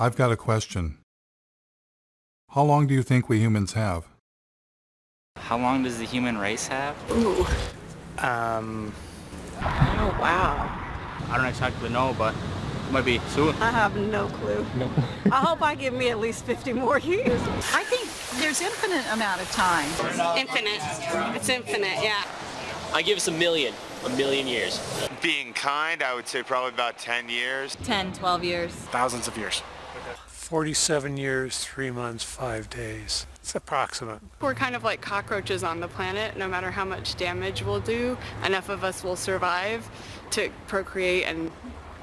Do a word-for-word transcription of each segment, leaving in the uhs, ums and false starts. I've got a question. How long do you think we humans have? How long does the human race have? Ooh. Um. Oh, wow. I don't exactly know, but it might be soon. I have no clue. No. I hope I give me at least fifty more years. I think there's infinite amount of time. Infinite. It's infinite, yeah. I give us a million. A million years. Being kind, I would say probably about ten years. ten, twelve years. Thousands of years. forty-seven years, three months, five days. It's approximate. We're kind of like cockroaches on the planet. No matter how much damage we'll do, enough of us will survive to procreate and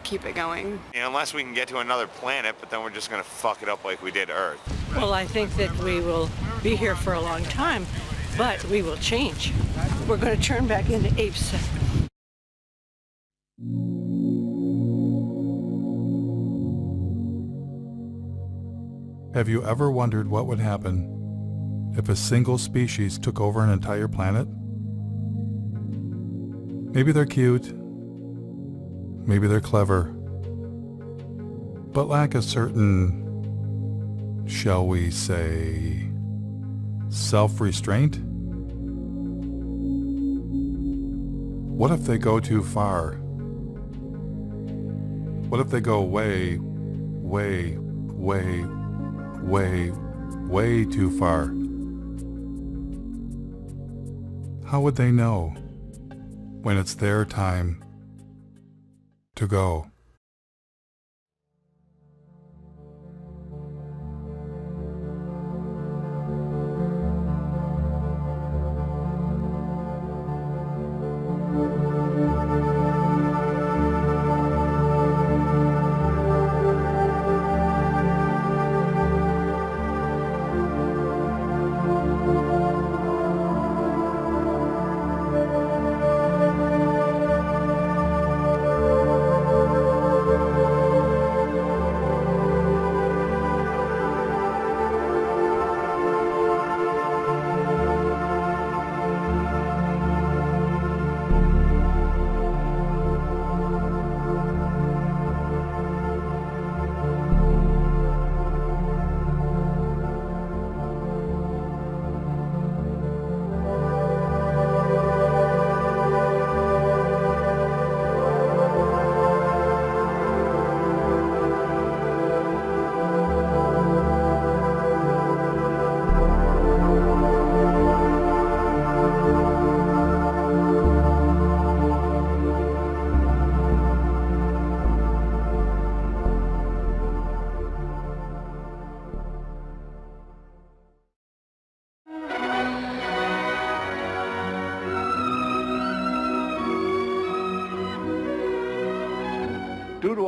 keep it going. And unless we can get to another planet, but then we're just going to fuck it up like we did Earth. Well, I think that we will be here for a long time, but we will change. We're going to turn back into apes. Have you ever wondered what would happen if a single species took over an entire planet? Maybe they're cute, maybe they're clever, but lack a certain, shall we say, self-restraint? What if they go too far? What if they go way, way, way, way, way too far? How would they know when it's their time to go?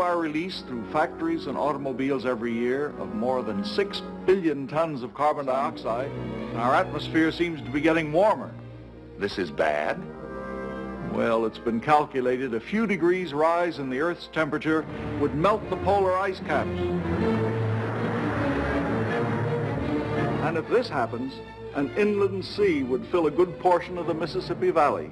Are released through factories and automobiles every year of more than six billion tons of carbon dioxide, our atmosphere seems to be getting warmer. This is bad. Well, it's been calculated a few degrees rise in the Earth's temperature would melt the polar ice caps. And if this happens, an inland sea would fill a good portion of the Mississippi Valley.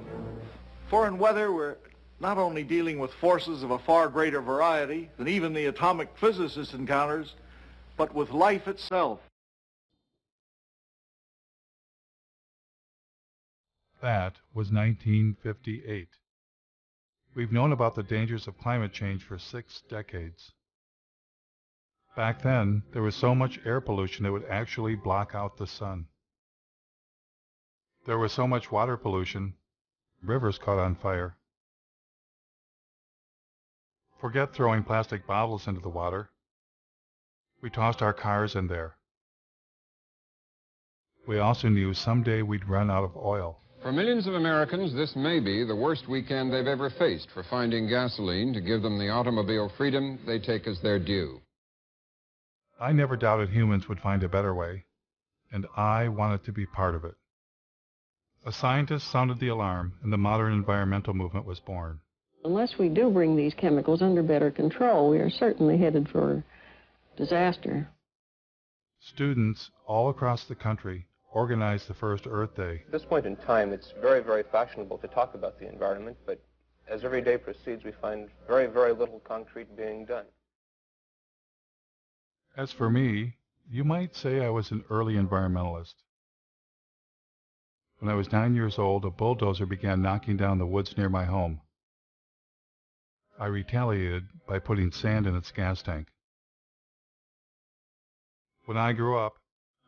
Foreign weather, we're not only dealing with forces of a far greater variety than even the atomic physicist encounters, but with life itself. That was nineteen fifty-eight. We've known about the dangers of climate change for six decades. Back then, there was so much air pollution it would actually block out the sun. There was so much water pollution, rivers caught on fire. Forget throwing plastic bottles into the water. We tossed our cars in there. We also knew someday we'd run out of oil. For millions of Americans, this may be the worst weekend they've ever faced for finding gasoline to give them the automobile freedom they take as their due. I never doubted humans would find a better way, and I wanted to be part of it. A scientist sounded the alarm, and the modern environmental movement was born. Unless we do bring these chemicals under better control, we are certainly headed for disaster. Students all across the country organized the first Earth Day. At this point in time, it's very, very fashionable to talk about the environment, but as every day proceeds, we find very, very little concrete being done. As for me, you might say I was an early environmentalist. When I was nine years old, a bulldozer began knocking down the woods near my home. I retaliated by putting sand in its gas tank. When I grew up,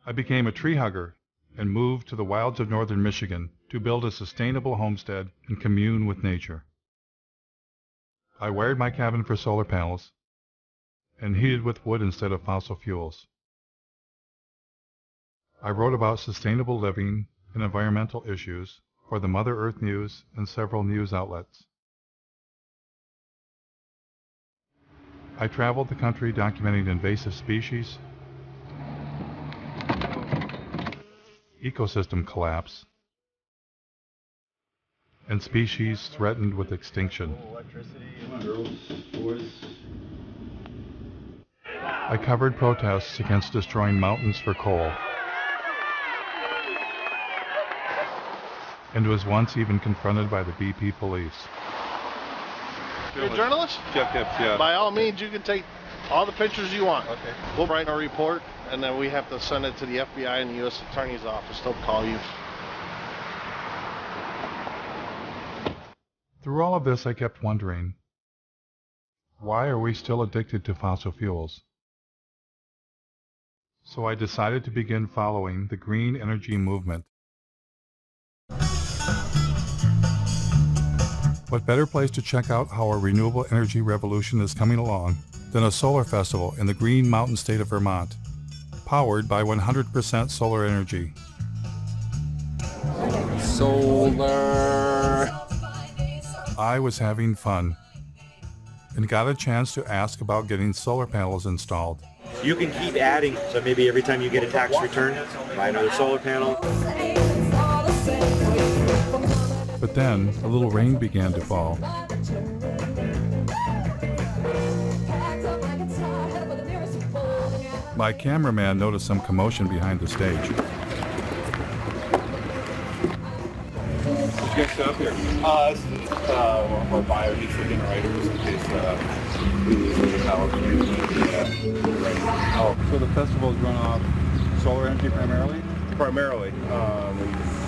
I became a tree hugger and moved to the wilds of northern Michigan to build a sustainable homestead and commune with nature. I wired my cabin for solar panels and heated with wood instead of fossil fuels. I wrote about sustainable living and environmental issues for the Mother Earth News and several news outlets. I traveled the country documenting invasive species, ecosystem collapse, and species threatened with extinction. I covered protests against destroying mountains for coal, and was once even confronted by the B P police. You're a journalist? Jeff Gibbs, yeah. By all means, you can take all the pictures you want. Okay. We'll write a report, and then we have to send it to the F B I and the U S Attorney's Office. They'll call you. Through all of this, I kept wondering, why are we still addicted to fossil fuels? So I decided to begin following the green energy movement. What better place to check out how our renewable energy revolution is coming along than a solar festival in the Green Mountain State of Vermont, powered by one hundred percent solar energy. Solar! I was having fun and got a chance to ask about getting solar panels installed. You can keep adding, so maybe every time you get a tax return, buy another solar panel. But then, a little rain began to fall. My cameraman noticed some commotion behind the stage. Uh, uh, or bio for generators in case uh, we lose the power. Oh, so the festival is run off solar energy primarily? Primarily. Um,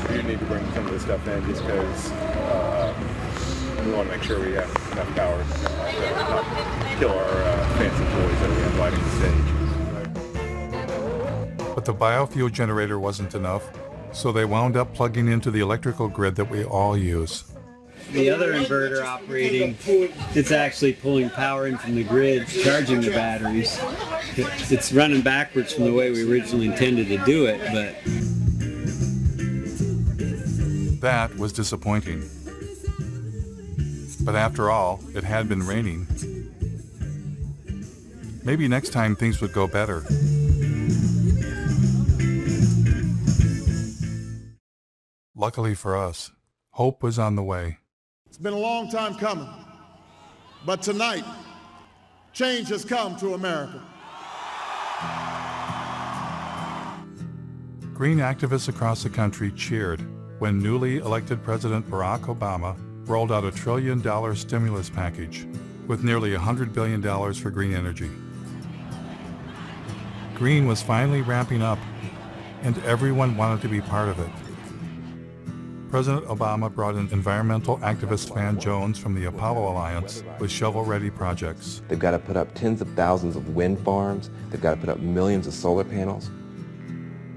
We do need to bring some of this stuff in just because uh, we want to make sure we have enough power to uh, kill our uh, fancy toys that we have lighting the stage. But the biofuel generator wasn't enough, so they wound up plugging into the electrical grid that we all use. The other inverter operating, it's actually pulling power in from the grid, charging the batteries. It's running backwards from the way we originally intended to do it, but... That was disappointing. But after all, it had been raining. Maybe next time things would go better. Luckily for us, hope was on the way. It's been a long time coming, but tonight, change has come to America. Green activists across the country cheered when newly elected President Barack Obama rolled out a trillion dollar stimulus package with nearly one hundred billion dollars for green energy. Green was finally ramping up, and everyone wanted to be part of it. President Obama brought in environmental activist Van Jones from the Apollo Alliance with shovel-ready projects. They've got to put up tens of thousands of wind farms. They've got to put up millions of solar panels.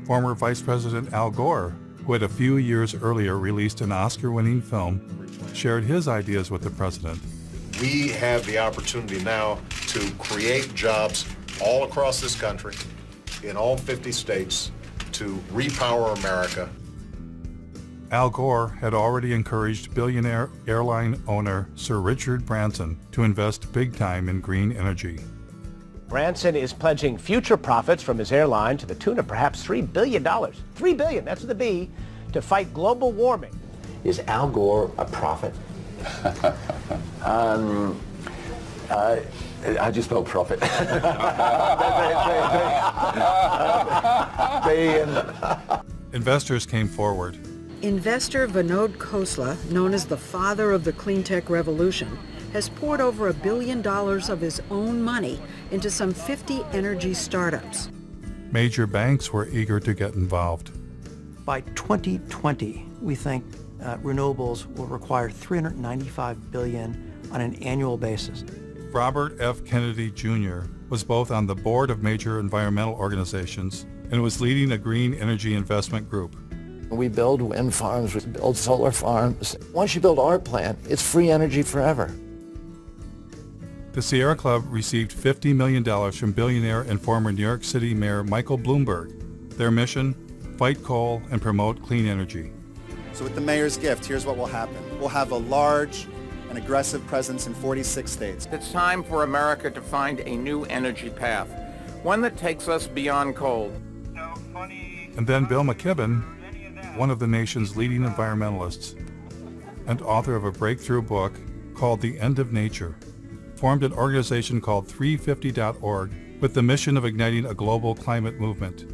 Former Vice President Al Gore, who had a few years earlier released an Oscar-winning film, shared his ideas with the president. We have the opportunity now to create jobs all across this country, in all fifty states, to repower America. Al Gore had already encouraged billionaire airline owner Sir Richard Branson to invest big time in green energy. Branson is pledging future profits from his airline to the tune of perhaps three billion dollars. three billion dollars, that's the B, to fight global warming. Is Al Gore a prophet? um, uh, I just spelled prophet. Investors came forward. Investor Vinod Khosla, known as the father of the clean tech revolution, has poured over a billion dollars of his own money into some fifty energy startups. Major banks were eager to get involved. By twenty twenty, we think uh, renewables will require three hundred ninety-five billion dollars on an annual basis. Robert F. Kennedy Junior was both on the board of major environmental organizations and was leading a green energy investment group. We build wind farms, we build solar farms. Once you build our plant, it's free energy forever. The Sierra Club received fifty million dollars from billionaire and former New York City Mayor Michael Bloomberg. Their mission, fight coal and promote clean energy. So with the mayor's gift, here's what will happen. We'll have a large and aggressive presence in forty-six states. It's time for America to find a new energy path, one that takes us beyond coal. No funny. And then Bill McKibben, one of the nation's leading environmentalists and author of a breakthrough book called The End of Nature, formed an organization called three fifty dot org with the mission of igniting a global climate movement.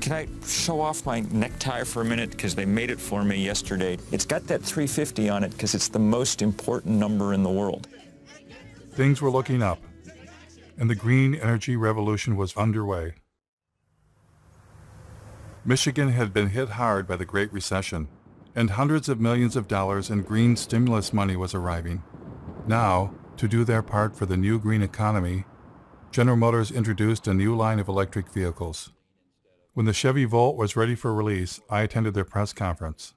Can I show off my necktie for a minute, because they made it for me yesterday? It's got that three fifty on it because it's the most important number in the world. Things were looking up, and the green energy revolution was underway. Michigan had been hit hard by the Great Recession, and hundreds of millions of dollars in green stimulus money was arriving. Now, to do their part for the new green economy, General Motors introduced a new line of electric vehicles. When the Chevy Volt was ready for release, I attended their press conference.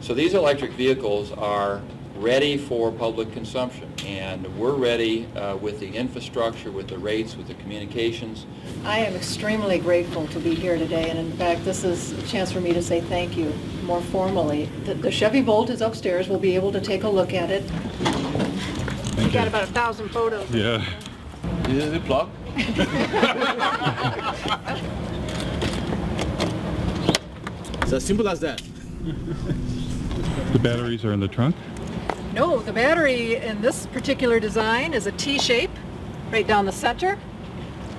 So these electric vehicles are ready for public consumption, and we're ready uh, with the infrastructure, with the rates, with the communications. I am extremely grateful to be here today, and in fact this is a chance for me to say thank you more formally. The, the Chevy Volt is upstairs. We'll be able to take a look at it. We got about a thousand photos. Yeah. Is it plugged? It's as simple as that. The batteries are in the trunk? No, the battery in this particular design is a T-shape, right down the center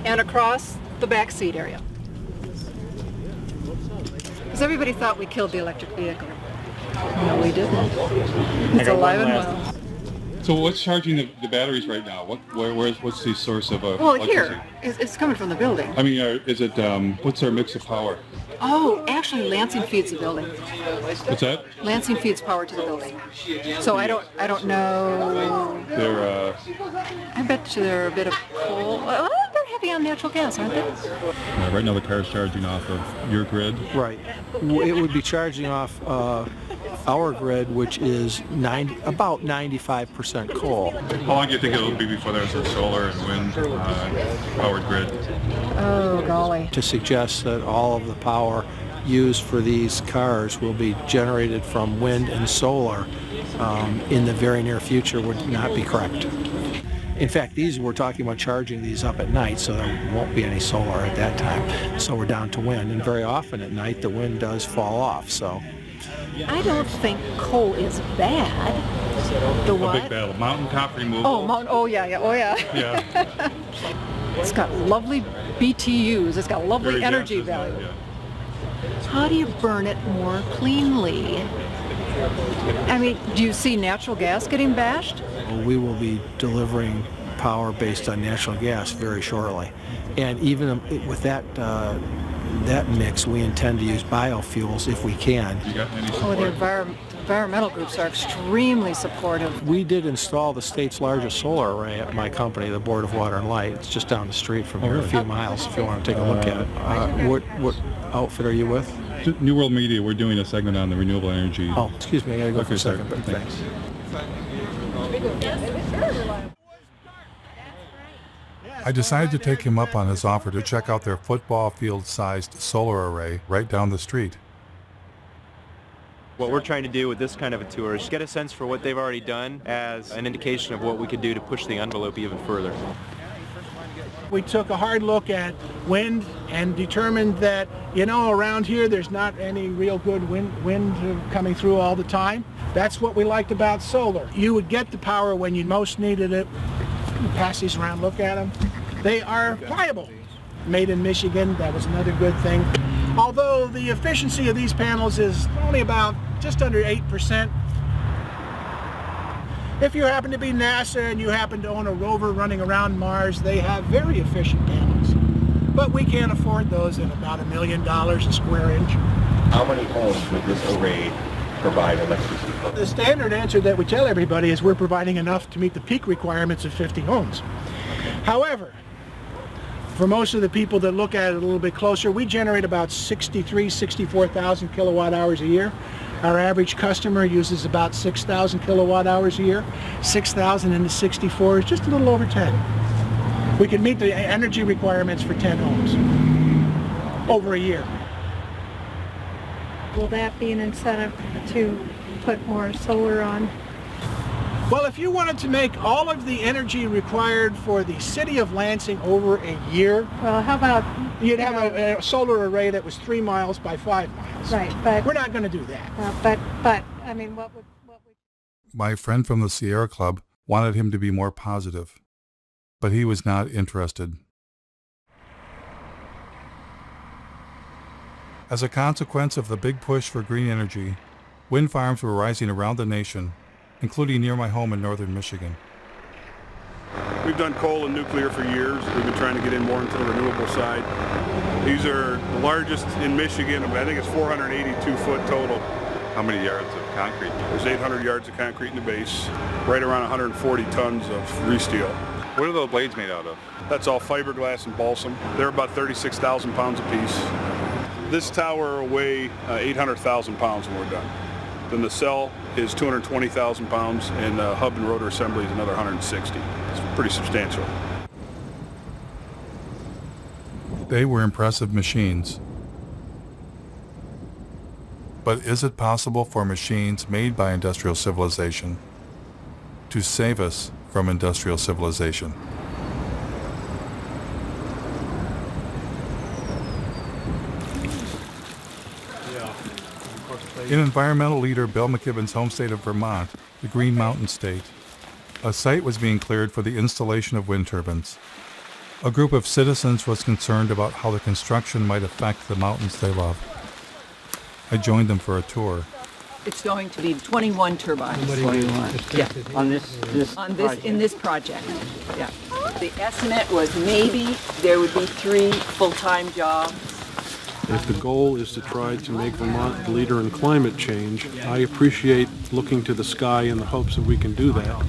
and across the back seat area. Because everybody thought we killed the electric vehicle. No, we didn't. It's alive and well. So what's charging the, the batteries right now? What, where, where's, what's the source of uh, well, electricity? Well, here. It's coming from the building. I mean, uh, is it, um, what's our mix of power? Oh, actually, Lansing feeds the building. What's that? Lansing feeds power to the building. So I don't, I don't know. They're, uh... I bet you they're a bit of coal. Oh, they're heavy on natural gas, aren't they? Uh, right now the car's charging off of your grid? Right. It would be charging off uh, our grid, which is ninety, about ninety-five percent coal. How long do you think it'll be before there's a solar and wind uh, powered grid? Oh, golly. To suggest that all of the power used for these cars will be generated from wind and solar um, in the very near future would not be correct. In fact, these, we're talking about charging these up at night, so there won't be any solar at that time. So we're down to wind, and very often at night the wind does fall off, so. I don't think coal is bad. The what? A big battle. Mountaintop removal. Oh, mount, oh yeah, yeah, oh yeah. Yeah. It's got lovely B T Us. It's got lovely very energy dense, value. It, yeah. How do you burn it more cleanly? I mean, do you see natural gas getting bashed? Well, we will be delivering power based on natural gas very shortly. And even with that uh, that mix, we intend to use biofuels if we can. You got any support? Oh, the environment. Environmental groups are extremely supportive. We did install the state's largest solar array at my company, the Board of Water and Light. It's just down the street from here, a few miles, if you want to take a look at it. Uh, what, what outfit are you with? New World Media. We're doing a segment on the renewable energy. Oh, excuse me, I got to go okay, for a second, sir. But thanks. I decided to take him up on his offer to check out their football field-sized solar array right down the street. What we're trying to do with this kind of a tour is get a sense for what they've already done as an indication of what we could do to push the envelope even further. We took a hard look at wind and determined that, you know, around here there's not any real good wind, wind coming through all the time. That's what we liked about solar. You would get the power when you most needed it. Pass these around, look at them. They are pliable. Made in Michigan, that was another good thing. Although the efficiency of these panels is only about just under eight percent. If you happen to be NASA and you happen to own a rover running around Mars, they have very efficient panels. But we can't afford those at about a million dollars a square inch. How many homes would this array provide electricity? The standard answer that we tell everybody is we're providing enough to meet the peak requirements of fifty homes. However, for most of the people that look at it a little bit closer, we generate about sixty-three, sixty-four thousand kilowatt hours a year. Our average customer uses about six thousand kilowatt hours a year. six thousand into sixty-four is just a little over ten. We can meet the energy requirements for ten homes over a year. Will that be an incentive to put more solar on? Well, if you wanted to make all of the energy required for the city of Lansing over a year, well, how about you'd you have know, a, a solar array that was three miles by five miles. Right, but we're not going to do that. Uh, but, but I mean, what would, what would? My friend from the Sierra Club wanted him to be more positive, but he was not interested. As a consequence of the big push for green energy, wind farms were rising around the nation, including near my home in northern Michigan. We've done coal and nuclear for years. We've been trying to get in more into the renewable side. These are the largest in Michigan. I think it's four hundred eighty-two foot total. How many yards of concrete? There's eight hundred yards of concrete in the base, right around one hundred forty tons of re-steel. What are those blades made out of? That's all fiberglass and balsam. They're about thirty-six thousand pounds apiece. This tower will weigh uh, eight hundred thousand pounds when we're done. Then the cell is two hundred twenty thousand pounds, and the hub and rotor assembly is another one hundred sixty. It's pretty substantial. They were impressive machines. But is it possible for machines made by industrial civilization to save us from industrial civilization? In environmental leader Bill McKibben's home state of Vermont, the Green Mountain State, a site was being cleared for the installation of wind turbines. A group of citizens was concerned about how the construction might affect the mountains they love. I joined them for a tour. It's going to be twenty-one turbines. twenty-one. Yeah, on this, this on this project. in this project. Yeah. The estimate was maybe there would be three full-time jobs. If the goal is to try to make Vermont the leader in climate change, I appreciate looking to the sky in the hopes that we can do that.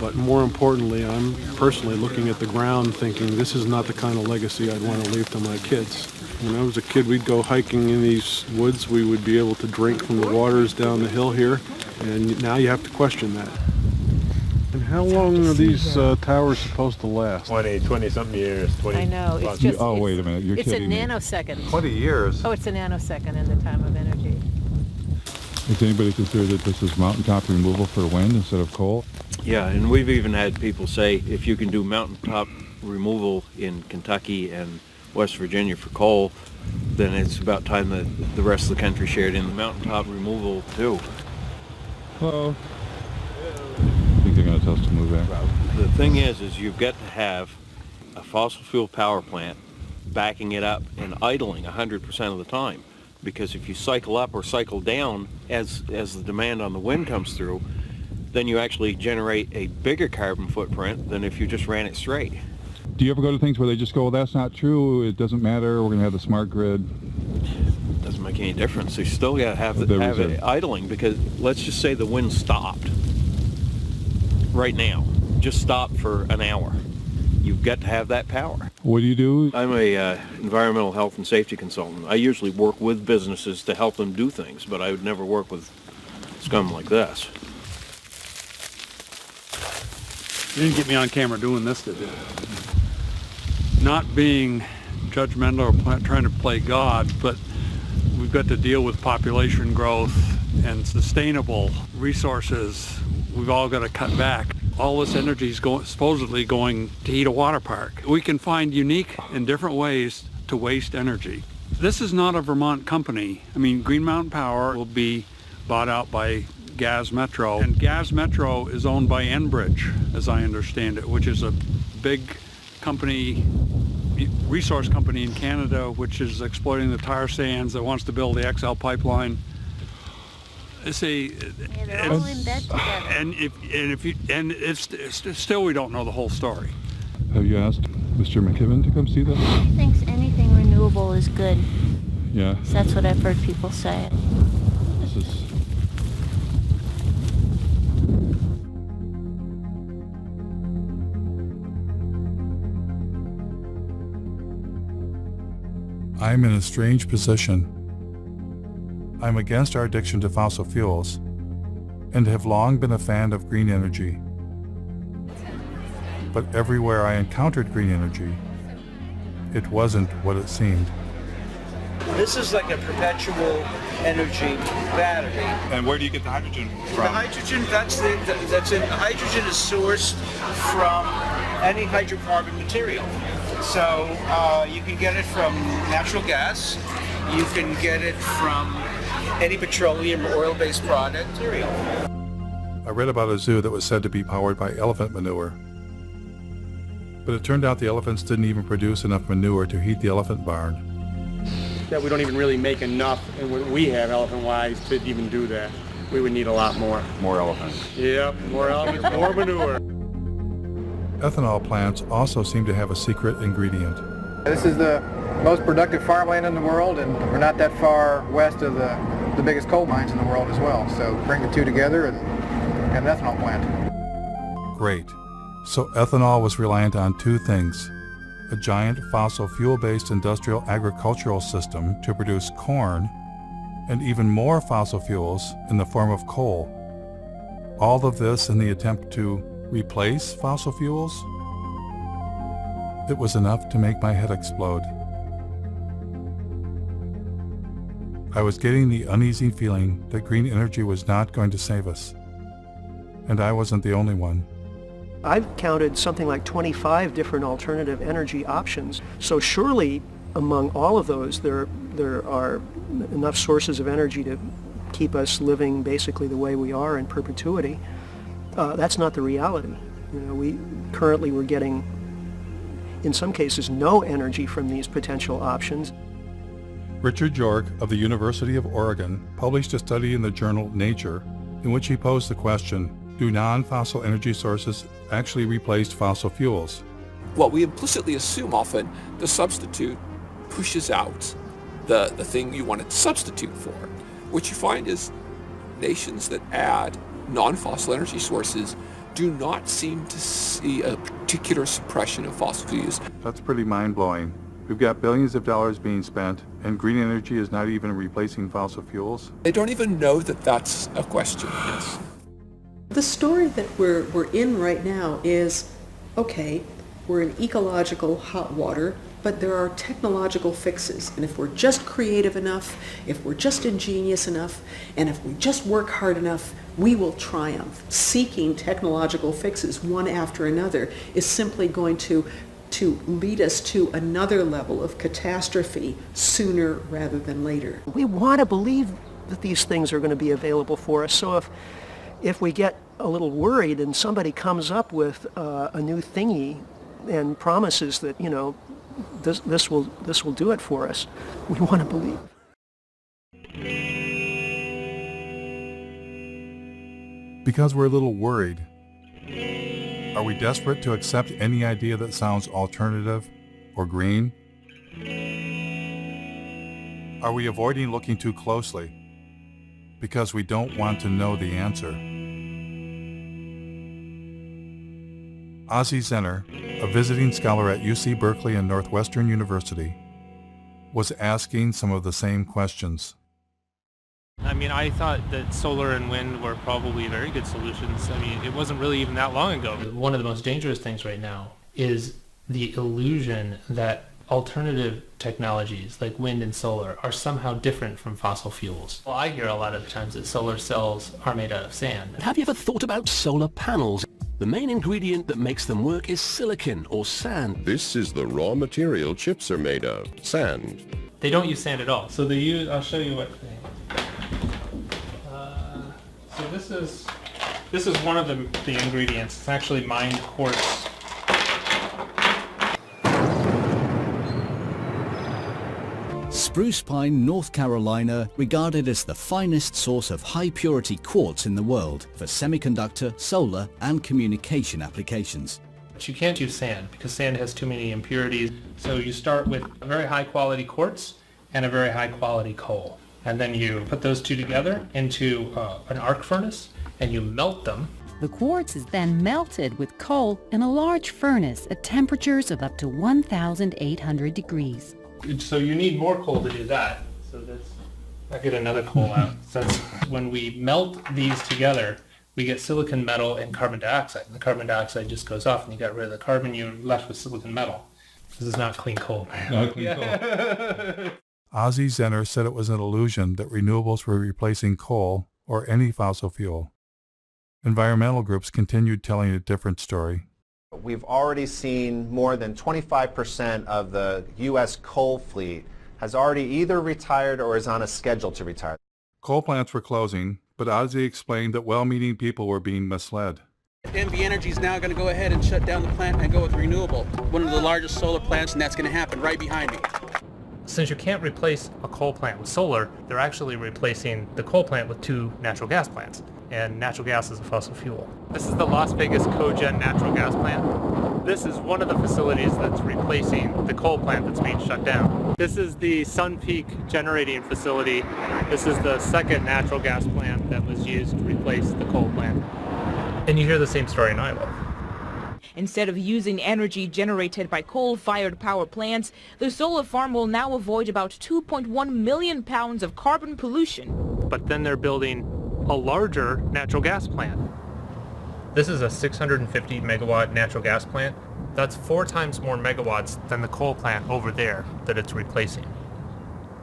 But more importantly, I'm personally looking at the ground thinking this is not the kind of legacy I'd want to leave to my kids. When I was a kid, we'd go hiking in these woods. We would be able to drink from the waters down the hill here, and now you have to question that. And how long are these uh, towers supposed to last? twenty, twenty-something years. twenty I know. It's just, oh, it's, wait a minute. You're it's kidding me. It's a nanosecond. twenty years? Oh, it's a nanosecond in the time of energy. Has anybody considered that this is mountaintop removal for wind instead of coal? Yeah, and we've even had people say if you can do mountaintop removal in Kentucky and West Virginia for coal, then it's about time that the rest of the country shared in the mountaintop removal, too. Hello. Us to move in. The thing is, is you've got to have a fossil fuel power plant backing it up and idling one hundred percent of the time, because if you cycle up or cycle down as, as the demand on the wind comes through, then you actually generate a bigger carbon footprint than if you just ran it straight. Do you ever go to things where they just go, well, that's not true, it doesn't matter, we're going to have the smart grid? It doesn't make any difference. You still got to have, the, have it idling, because let's just say the wind stopped. Right now, just stop for an hour. You've got to have that power. What do you do? I'm a uh, environmental health and safety consultant. I usually work with businesses to help them do things, but I would never work with scum like this. You didn't get me on camera doing this, did you? Not being judgmental or trying to play God, but we've got to deal with population growth and sustainable resources. We've all got to cut back. All this energy is go supposedly going to heat a water park. We can find unique and different ways to waste energy. This is not a Vermont company. I mean, Green Mountain Power will be bought out by Gaz Metro. And Gaz Metro is owned by Enbridge, as I understand it, which is a big company, resource company in Canada, which is exploiting the tar sands, that wants to build the X L pipeline. see, yeah, they're all in bed together. And if and if you and it's, it's still we don't know the whole story. Have you asked Mister McKibben to come see that? He thinks anything renewable is good. Yeah. So that's what I've heard people say. This is. I'm in a strange position. I'm against our addiction to fossil fuels and have long been a fan of green energy. But everywhere I encountered green energy, it wasn't what it seemed. This is like a perpetual energy battery. And where do you get the hydrogen from? The hydrogen, that's the, that's in, the hydrogen is sourced from any hydrocarbon material. So uh, you can get it from natural gas, you can get it from any petroleum or oil-based product material. I read about a zoo that was said to be powered by elephant manure. But it turned out the elephants didn't even produce enough manure to heat the elephant barn. That we don't even really make enough, and what we have elephant-wise to even do that. We would need a lot more. More elephants. Yep, more elephants, more manure. Ethanol plants also seem to have a secret ingredient. This is the most productive farmland in the world, and we're not that far west of the, the biggest coal mines in the world as well. So bring the two together and have an ethanol plant. Great. So ethanol was reliant on two things: a giant fossil fuel-based industrial agricultural system to produce corn, and even more fossil fuels in the form of coal. All of this in the attempt to replace fossil fuels? It was enough to make my head explode. I was getting the uneasy feeling that green energy was not going to save us. And I wasn't the only one. I've counted something like twenty-five different alternative energy options. So surely among all of those there, there are enough sources of energy to keep us living basically the way we are in perpetuity. Uh, that's not the reality. You know, we currently we're getting, in some cases, no energy from these potential options. Richard York of the University of Oregon published a study in the journal Nature in which he posed the question, do non-fossil energy sources actually replace fossil fuels? Well, we implicitly assume often the substitute pushes out the, the thing you want to substitute for. What you find is nations that add non-fossil energy sources do not seem to see a particular suppression of fossil fuels. That's pretty mind-blowing. We've got billions of dollars being spent, and green energy is not even replacing fossil fuels? They don't even know that that's a question, yes. The story that we're, we're in right now is, okay, we're in ecological hot water, but there are technological fixes. And if we're just creative enough, if we're just ingenious enough, and if we just work hard enough, we will triumph. Seeking technological fixes one after another is simply going to, to lead us to another level of catastrophe sooner rather than later. We want to believe that these things are going to be available for us. So if, if we get a little worried and somebody comes up with uh, a new thingy and promises that, you know, this, this, will, this will do it for us, we want to believe. Because we're a little worried, are we desperate to accept any idea that sounds alternative or green? Are we avoiding looking too closely because we don't want to know the answer? Ozzie Zehner, a visiting scholar at U C Berkeley and Northwestern University, was asking some of the same questions. I mean, I thought that solar and wind were probably very good solutions. I mean, it wasn't really even that long ago. One of the most dangerous things right now is the illusion that alternative technologies like wind and solar are somehow different from fossil fuels. Well, I hear a lot of the times that solar cells are made out of sand. Have you ever thought about solar panels? The main ingredient that makes them work is silicon, or sand. This is the raw material chips are made of, sand. They don't use sand at all. So they use, I'll show you what they, uh, so this is, this is one of the, the ingredients. It's actually mined quartz. Bruce Pine, North Carolina, regarded as the finest source of high-purity quartz in the world for semiconductor, solar, and communication applications. But you can't use sand because sand has too many impurities. So you start with a very high-quality quartz and a very high-quality coal. And then you put those two together into uh, an arc furnace and you melt them. The quartz is then melted with coal in a large furnace at temperatures of up to one thousand eight hundred degrees. So you need more coal to do that. So that's, I get another coal out. So when we melt these together, we get silicon metal and carbon dioxide. And the carbon dioxide just goes off, and you got rid of the carbon, you're left with silicon metal. This is not clean coal. Not clean yeah. coal. Ozzie Zehner said it was an illusion that renewables were replacing coal or any fossil fuel. Environmental groups continued telling a different story. We've already seen more than twenty-five percent of the U S coal fleet has already either retired or is on a schedule to retire. Coal plants were closing, but Ozzie explained that well-meaning people were being misled. N V Energy is now going to go ahead and shut down the plant and go with renewable, one of the largest solar plants, and that's going to happen right behind me. Since you can't replace a coal plant with solar, they're actually replacing the coal plant with two natural gas plants. And natural gas is a fossil fuel. This is the Las Vegas Cogen natural gas plant. This is one of the facilities that's replacing the coal plant that's being shut down. This is the Sun Peak generating facility. This is the second natural gas plant that was used to replace the coal plant. And you hear the same story in Iowa. Instead of using energy generated by coal-fired power plants, the solar farm will now avoid about two point one million pounds of carbon pollution. But then they're building a larger natural gas plant. This is a six hundred fifty megawatt natural gas plant. That's four times more megawatts than the coal plant over there that it's replacing.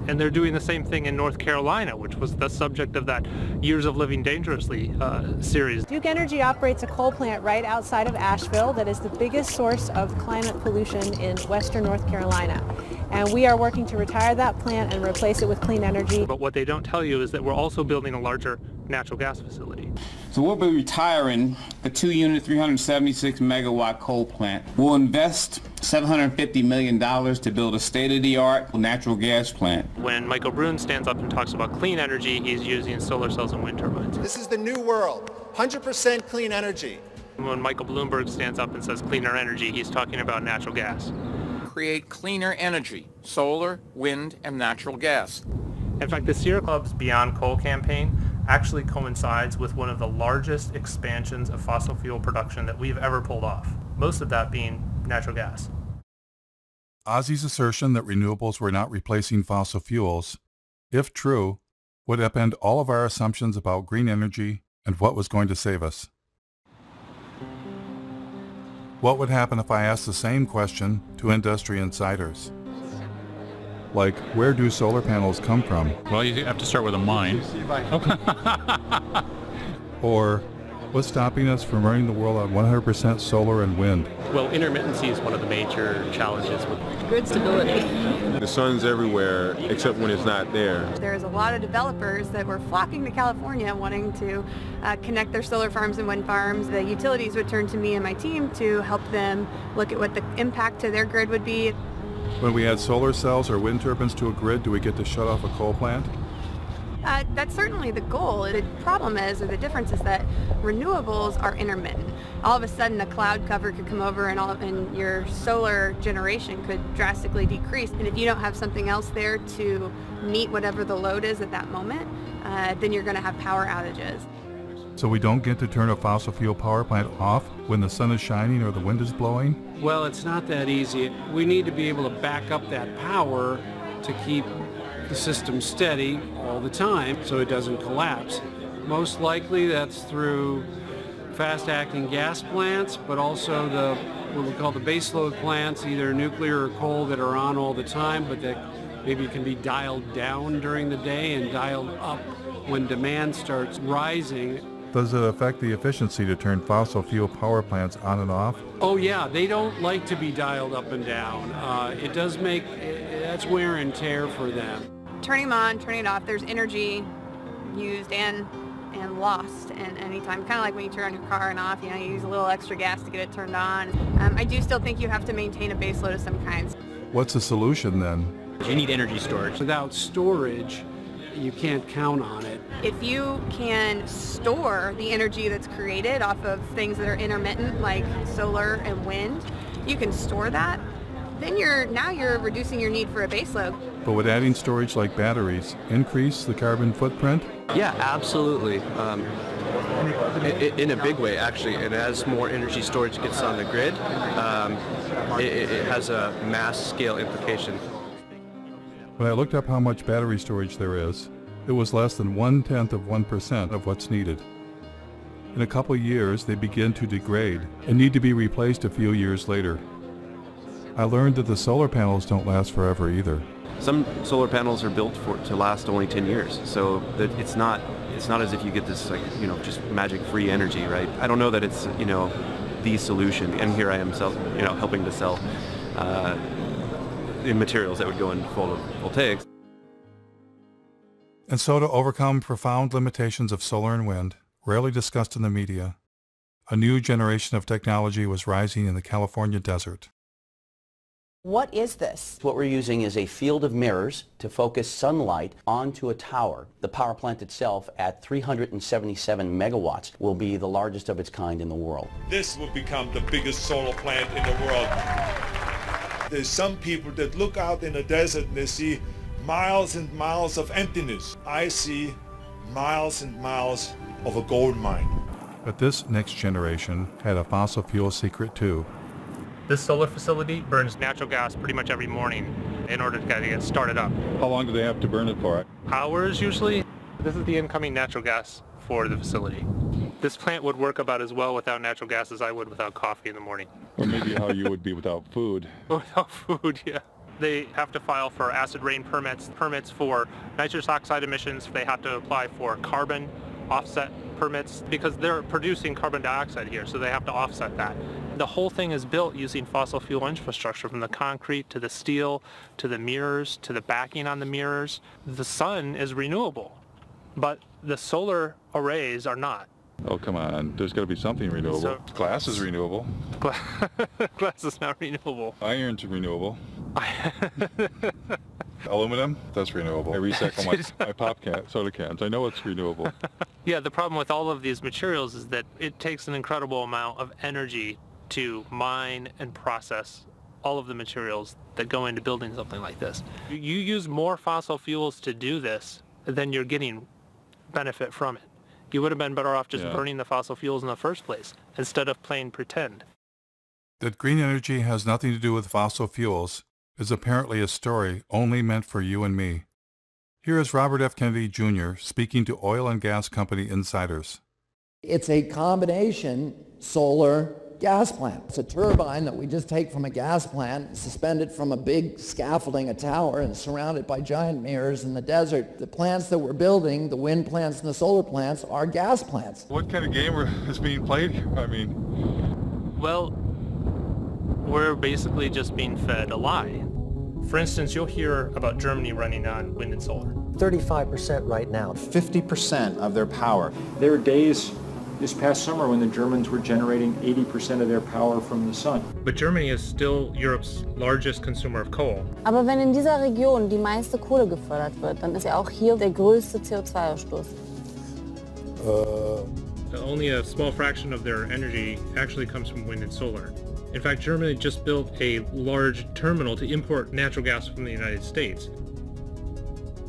And they're doing the same thing in North Carolina, which was the subject of that Years of Living Dangerously uh, series. Duke Energy operates a coal plant right outside of Asheville that is the biggest source of climate pollution in western North Carolina. And we are working to retire that plant and replace it with clean energy. But what they don't tell you is that we're also building a larger natural gas facility. So we'll be retiring the two-unit, three hundred seventy-six megawatt coal plant. We'll invest seven hundred fifty million dollars to build a state-of-the-art natural gas plant. When Michael Bloomberg stands up and talks about clean energy, he's using solar cells and wind turbines. This is the new world, one hundred percent clean energy. When Michael Bloomberg stands up and says cleaner energy, he's talking about natural gas. Create cleaner energy, solar, wind, and natural gas. In fact, the Sierra Club's Beyond Coal campaign actually coincides with one of the largest expansions of fossil fuel production that we've ever pulled off, most of that being natural gas. Ozzie's assertion that renewables were not replacing fossil fuels, if true, would upend all of our assumptions about green energy and what was going to save us. What would happen if I asked the same question to industry insiders? Like, where do solar panels come from? Well, you have to start with a mine. Or, what's stopping us from running the world on one hundred percent solar and wind? Well, intermittency is one of the major challenges with grid stability. The sun's everywhere, except when it's not there. There's a lot of developers that were flocking to California wanting to uh, connect their solar farms and wind farms. The utilities would turn to me and my team to help them look at what the impact to their grid would be. When we add solar cells or wind turbines to a grid, do we get to shut off a coal plant? Uh, that's certainly the goal. The problem is, or the difference is that renewables are intermittent. All of a sudden, a cloud cover could come over and, all, and your solar generation could drastically decrease. And if you don't have something else there to meet whatever the load is at that moment, uh, then you're going to have power outages. So we don't get to turn a fossil fuel power plant off when the sun is shining or the wind is blowing? Well, it's not that easy. We need to be able to back up that power to keep the system steady all the time so it doesn't collapse. Most likely that's through fast-acting gas plants, but also the what we call the baseload plants, either nuclear or coal, that are on all the time, but that maybe can be dialed down during the day and dialed up when demand starts rising. Does it affect the efficiency to turn fossil fuel power plants on and off? Oh yeah, they don't like to be dialed up and down. Uh, it does make, that's wear and tear for them. Turning them on, turning it off, there's energy used and and lost at any time. Kind of like when you turn on your car and off, you know, you use a little extra gas to get it turned on. Um, I do still think you have to maintain a baseload of some kinds. What's the solution then? You need energy storage. Without storage, you can't count on it. If you can store the energy that's created off of things that are intermittent, like solar and wind, you can store that, then you're now you're reducing your need for a baseload. But would adding storage like batteries increase the carbon footprint? Yeah, absolutely. Um, in, in a big way, actually. And as more energy storage gets on the grid, um, it, it has a mass scale implication. When I looked up how much battery storage there is, it was less than one-tenth of one percent of what's needed. In a couple years, they begin to degrade and need to be replaced a few years later. I learned that the solar panels don't last forever either. Some solar panels are built for to last only ten years, so that it's not it's not as if you get this like you know just magic free energy, right? I don't know that it's you know the solution, and here I am sell, you know helping to sell. Uh, in materials that would go in photovoltaics. And so to overcome profound limitations of solar and wind, rarely discussed in the media, a new generation of technology was rising in the California desert. What is this? What we're using is a field of mirrors to focus sunlight onto a tower. The power plant itself at three hundred seventy-seven megawatts will be the largest of its kind in the world. This will become the biggest solar plant in the world. There's some people that look out in the desert and they see miles and miles of emptiness. I see miles and miles of a gold mine. But this next generation had a fossil fuel secret too. This solar facility burns natural gas pretty much every morning in order to get started up. How long do they have to burn it for? Hours usually. This is the incoming natural gas for the facility. This plant would work about as well without natural gas as I would without coffee in the morning. Or maybe how you would be without food. Without food, yeah. They have to file for acid rain permits, permits for nitrous oxide emissions. They have to apply for carbon offset permits because they're producing carbon dioxide here, so they have to offset that. The whole thing is built using fossil fuel infrastructure, from the concrete to the steel to the mirrors to the backing on the mirrors. The sun is renewable, but the solar arrays are not. Oh, come on. There's got to be something renewable. So, glass is renewable. Gla glass is not renewable. Iron's renewable. Aluminum, that's renewable. I recycle my, my pop can, soda cans. I know it's renewable. Yeah, the problem with all of these materials is that it takes an incredible amount of energy to mine and process all of the materials that go into building something like this. You use more fossil fuels to do this than you're getting benefit from it. You would have been better off just yeah. burning the fossil fuels in the first place, instead of playing pretend. That green energy has nothing to do with fossil fuels is apparently a story only meant for you and me. Here is Robert F. Kennedy Junior speaking to oil and gas company insiders. It's a combination solar gas plant. It's a turbine that we just take from a gas plant, suspend it from a big scaffolding, a tower, and surround it by giant mirrors in the desert. The plants that we're building, the wind plants and the solar plants, are gas plants. What kind of game is being played here? I mean... Well, we're basically just being fed a lie. For instance, you'll hear about Germany running on wind and solar. thirty-five percent right now. fifty percent of their power. There are days this past summer when the Germans were generating eighty percent of their power from the sun. But Germany is still Europe's largest consumer of coal. Aber wenn in dieser Region die meiste Kohle gefördert wird, dann ist ja auch hier der größte C O two-Ausstoß. Uh. Only a small fraction of their energy actually comes from wind and solar. In fact, Germany just built a large terminal to import natural gas from the United States.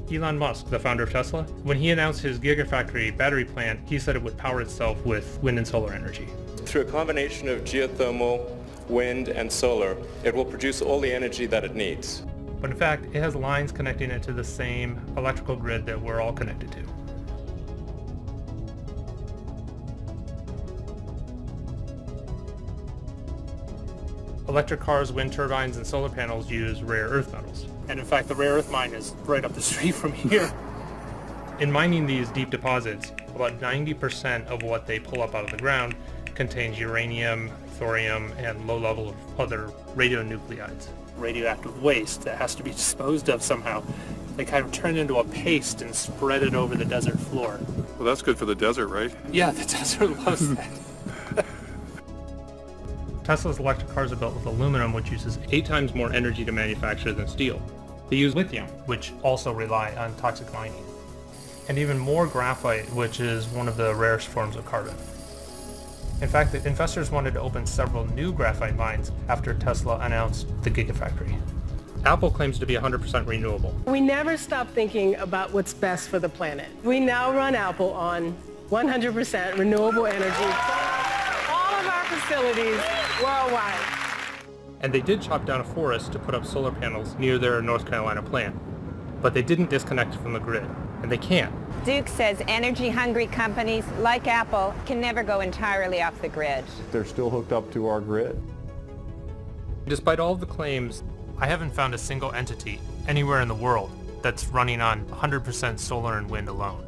Elon Musk, the founder of Tesla, when he announced his Gigafactory battery plant, he said it would power itself with wind and solar energy. Through a combination of geothermal, wind, and solar, it will produce all the energy that it needs. But in fact, it has lines connecting it to the same electrical grid that we're all connected to. Electric cars, wind turbines, and solar panels use rare earth metals. And in fact, the rare earth mine is right up the street from here. In mining these deep deposits, about ninety percent of what they pull up out of the ground contains uranium, thorium, and low level of other radionuclides. Radioactive waste that has to be disposed of somehow. They kind of turn it into a paste and spread it over the desert floor. Well, that's good for the desert, right? Yeah, the desert loves that. Tesla's electric cars are built with aluminum, which uses eight times more energy to manufacture than steel. They use lithium, which also rely on toxic mining, and even more graphite, which is one of the rarest forms of carbon. In fact, the investors wanted to open several new graphite mines after Tesla announced the Gigafactory. Apple claims to be one hundred percent renewable. We never stop thinking about what's best for the planet. We now run Apple on one hundred percent renewable energy. All of our facilities worldwide. And they did chop down a forest to put up solar panels near their North Carolina plant, but they didn't disconnect from the grid, and they can't. Duke says energy-hungry companies like Apple can never go entirely off the grid. They're still hooked up to our grid. Despite all the claims, I haven't found a single entity anywhere in the world that's running on one hundred percent solar and wind alone.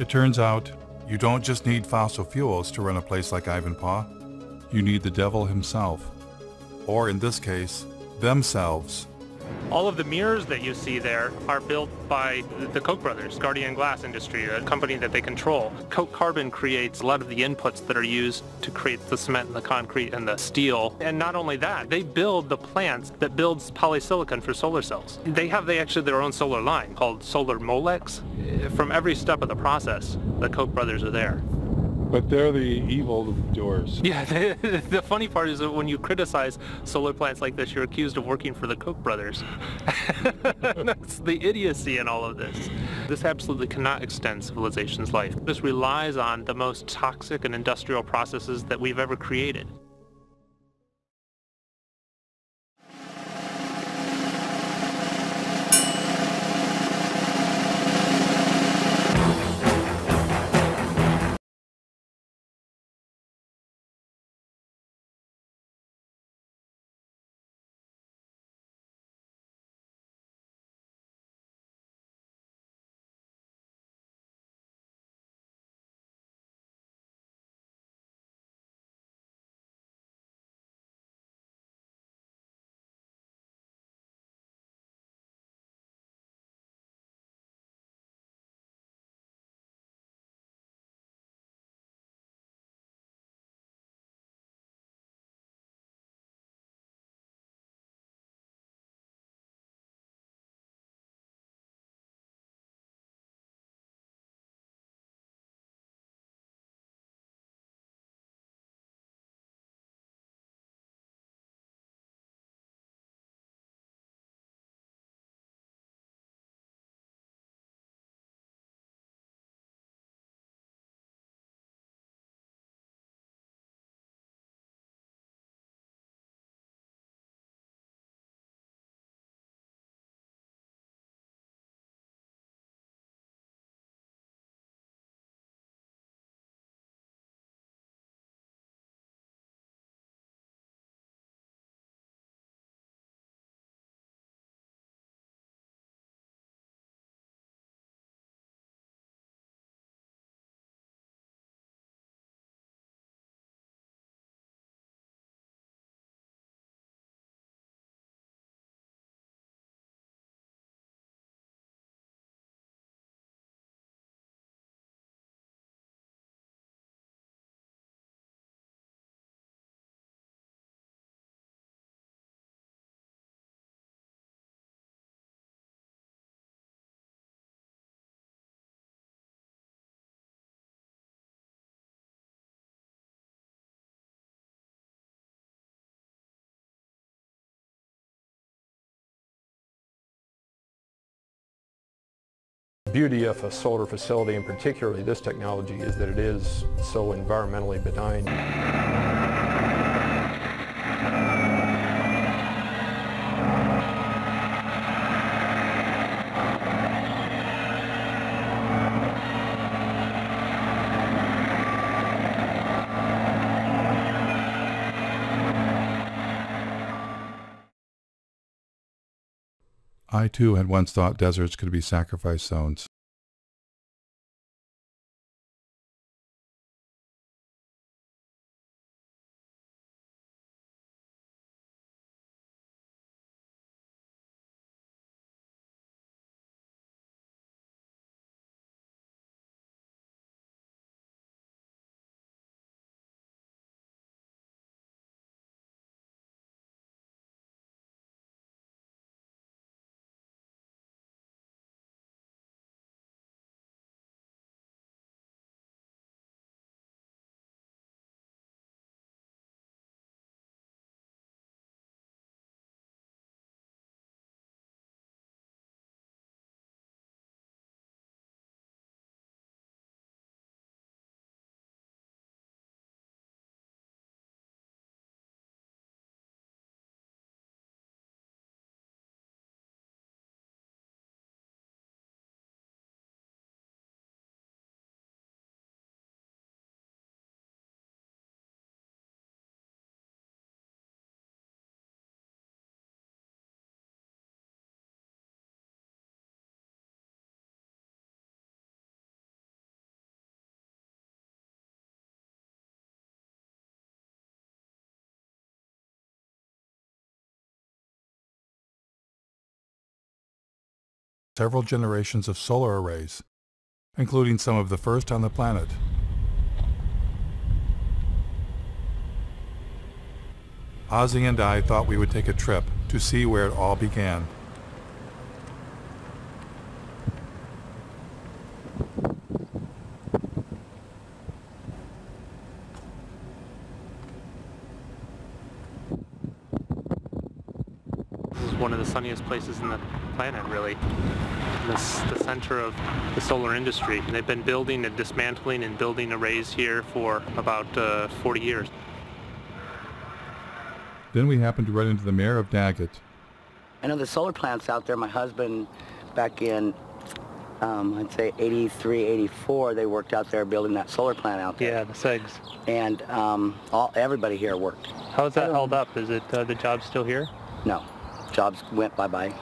It turns out you don't just need fossil fuels to run a place like Ivanpah. You need the devil himself, or in this case, themselves. All of the mirrors that you see there are built by the Koch brothers, Guardian Glass Industry, a company that they control. Koch carbon creates a lot of the inputs that are used to create the cement and the concrete and the steel. And not only that, they build the plants that builds polysilicon for solar cells. They have they actually their own solar line called Solar Molex. From every step of the process, the Koch brothers are there. But they're the evil doers. Yeah, the, the funny part is that when you criticize solar plants like this, you're accused of working for the Koch brothers. That's the idiocy in all of this. This absolutely cannot extend civilization's life. This relies on the most toxic and industrial processes that we've ever created. The beauty of a solar facility, and particularly this technology, is that it is so environmentally benign. I too had once thought deserts could be sacrifice zones. several generations of solar arrays, including some of the first on the planet. Ozzie and I thought we would take a trip to see where it all began. This is one of the sunniest places in the planet, really. This is the center of the solar industry. They've been building and dismantling and building arrays here for about uh, forty years. Then we happened to run into the mayor of Daggett. I know the solar plants out there. My husband, back in, um, I'd say eighty-three, eighty-four, they worked out there building that solar plant out there. Yeah, the S E Gs. And um, all, everybody here worked. How is that held up? Is it uh, the job still here? No, jobs went bye-bye.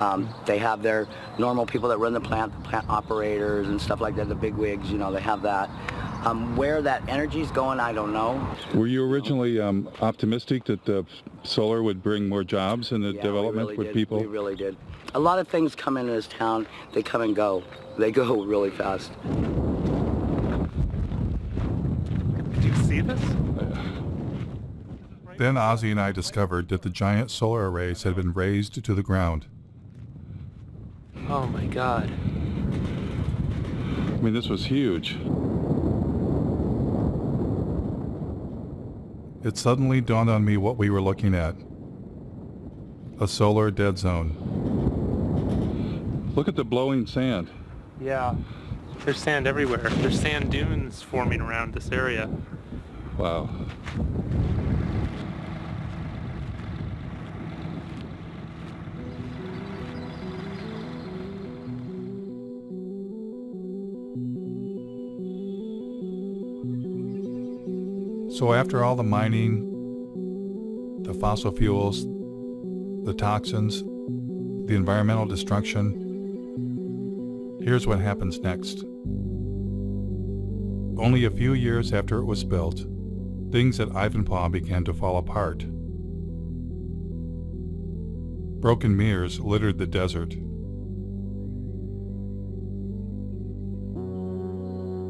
Um, they have their normal people that run the plant, the plant operators and stuff like that, the bigwigs, you know, they have that. Um, where that energy's going, I don't know. Were you originally um, optimistic that uh, solar would bring more jobs and the yeah, development with people? We really did. A lot of things come into this town. They come and go. They go really fast. Did you see this? Then Ozzie and I discovered that the giant solar arrays had been razed to the ground. Oh my God. I mean, this was huge. It suddenly dawned on me what we were looking at. A solar dead zone. Look at the blowing sand. Yeah, there's sand everywhere. There's sand dunes forming around this area. Wow. So after all the mining, the fossil fuels, the toxins, the environmental destruction, here's what happens next. Only a few years after it was built, things at Ivanpah began to fall apart. Broken mirrors littered the desert.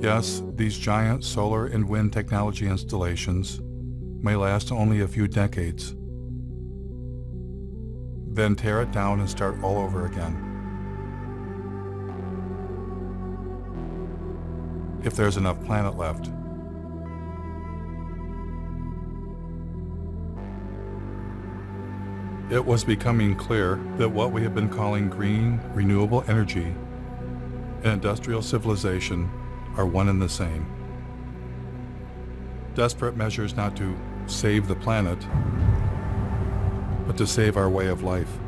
Yes, these giant solar and wind technology installations may last only a few decades. Then tear it down and start all over again. If there's enough planet left. It was becoming clear that what we have been calling green, renewable energy and industrial civilization are one and the same. Desperate measures not to save the planet, but to save our way of life.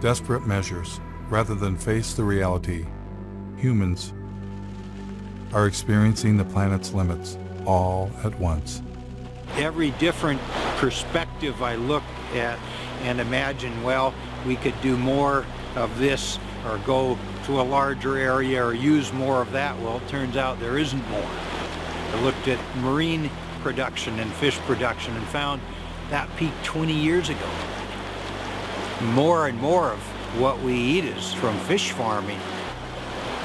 Desperate measures, rather than face the reality, humans are experiencing the planet's limits all at once. Every different perspective I look at and imagine, well, we could do more of this or go to a larger area or use more of that. Well, it turns out there isn't more. I looked at marine production and fish production and found that peaked twenty years ago. More and more of what we eat is from fish farming.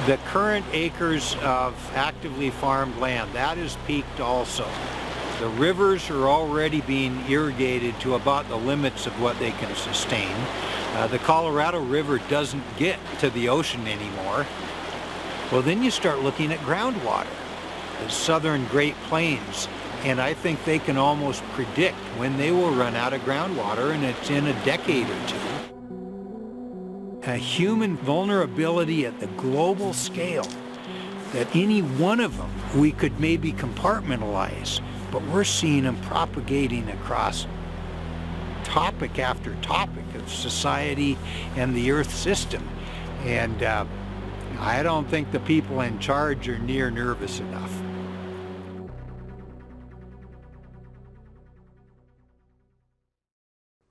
The current acres of actively farmed land, that is peaked also. The rivers are already being irrigated to about the limits of what they can sustain. Uh, the Colorado River doesn't get to the ocean anymore. Well, then you start looking at groundwater, the southern Great Plains, and I think they can almost predict when they will run out of groundwater, and it's in a decade or two. A human vulnerability at the global scale, that any one of them we could maybe compartmentalize, but we're seeing them propagating across topic after topic of society and the Earth system. And uh, I don't think the people in charge are near nervous enough.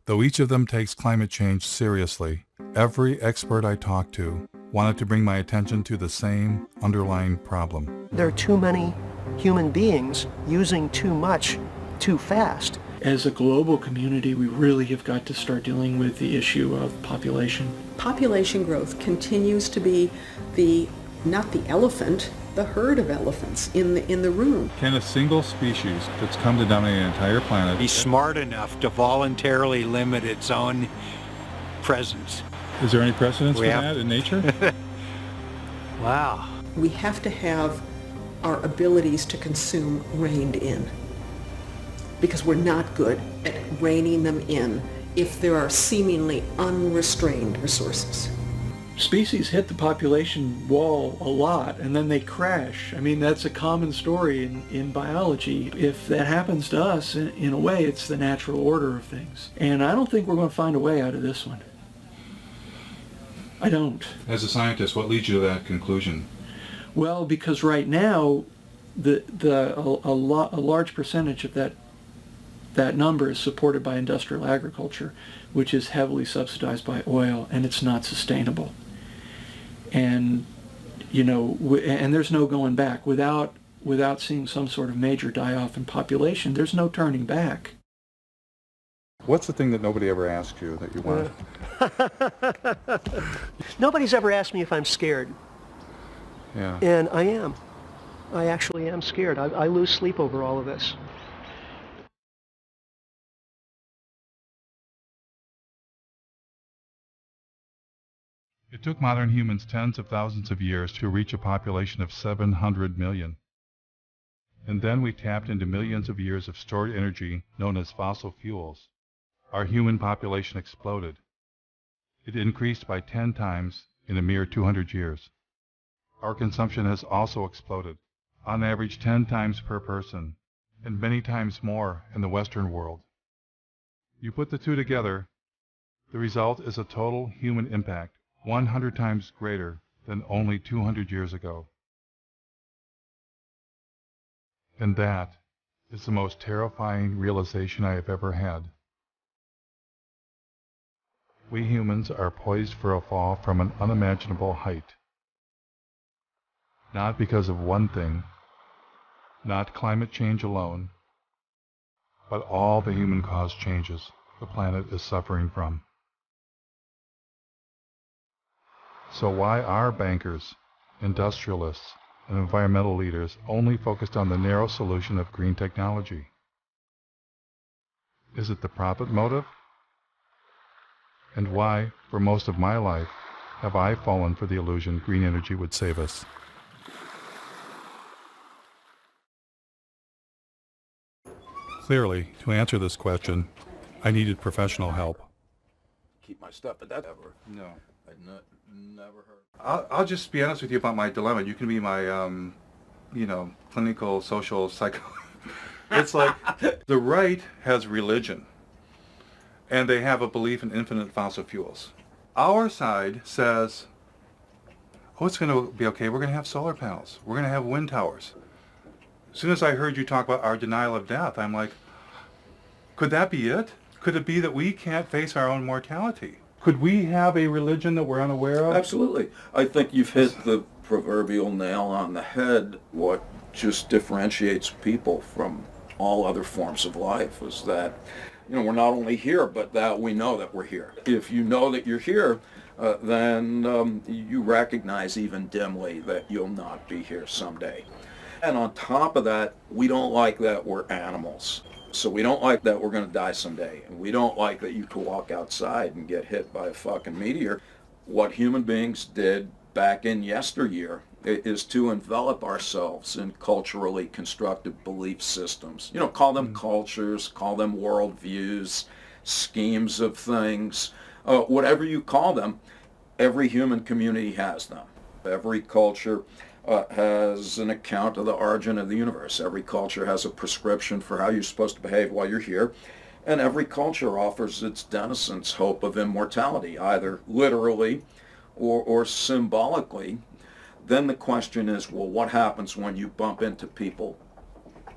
Though each of them takes climate change seriously, every expert I talked to wanted to bring my attention to the same underlying problem. There are too many human beings using too much too fast. as a global community, we really have got to start dealing with the issue of population. Population growth continues to be the, not the elephant, the herd of elephants in the, in the room. Can a single species that's come to dominate an entire planet be smart enough to voluntarily limit its own presence? Is there any precedence we for have... that in nature? Wow. We have to have our abilities to consume reined in, because we're not good at reining them in if there are seemingly unrestrained resources. Species hit the population wall a lot and then they crash. I mean, that's a common story in, in biology. If that happens to us, in, in a way, it's the natural order of things. And I don't think we're going to find a way out of this one. I don't. As a scientist, what leads you to that conclusion? Well, because right now, the, the, a, a, lo- a large percentage of that That number is supported by industrial agriculture, which is heavily subsidized by oil, and it's not sustainable. And you know, w and there's no going back. Without without seeing some sort of major die-off in population, there's no turning back. What's the thing that nobody ever asked you that you wanted? Nobody's ever asked me if I'm scared. Yeah. And I am. I actually am scared. I, I lose sleep over all of this. It took modern humans tens of thousands of years to reach a population of seven hundred million. And then we tapped into millions of years of stored energy known as fossil fuels. Our human population exploded. It increased by ten times in a mere two hundred years. Our consumption has also exploded, on average ten times per person, and many times more in the Western world. You put the two together, the result is a total human impact one hundred times greater than only two hundred years ago. And that is the most terrifying realization I have ever had. We humans are poised for a fall from an unimaginable height. Not because of one thing, not climate change alone, but all the human-caused changes the planet is suffering from. So why are bankers, industrialists, and environmental leaders only focused on the narrow solution of green technology? Is it the profit motive? And why, for most of my life, have I fallen for the illusion green energy would save us? Clearly, to answer this question, I needed professional help. Keep my stuff, but that ever? No. I'd not. Never heard. I'll, I'll just be honest with you about my dilemma. You can be my, um, you know, clinical social psycho. It's like the right has religion, and they have a belief in infinite fossil fuels. Our side says, oh, it's going to be okay. We're going to have solar panels. We're going to have wind towers. As soon as I heard you talk about our denial of death, I'm like, could that be it? Could it be that we can't face our own mortality? Could we have a religion that we're unaware of? Absolutely. I think you've hit the proverbial nail on the head. What just differentiates people from all other forms of life is that, you know, we're not only here, but that we know that we're here. If you know that you're here, uh, then um, you recognize even dimly that you'll not be here someday. And on top of that, we don't like that we're animals. So we don't like that we're going to die someday. And we don't like that you could walk outside and get hit by a fucking meteor. What human beings did back in yesteryear is to envelop ourselves in culturally constructed belief systems. You know, call them cultures, call them worldviews, schemes of things, uh, whatever you call them, every human community has them. Every culture Uh, has an account of the origin of the universe. Every culture has a prescription for how you're supposed to behave while you're here, and every culture offers its denizens hope of immortality, either literally or, or symbolically. Then the question is, well, what happens when you bump into people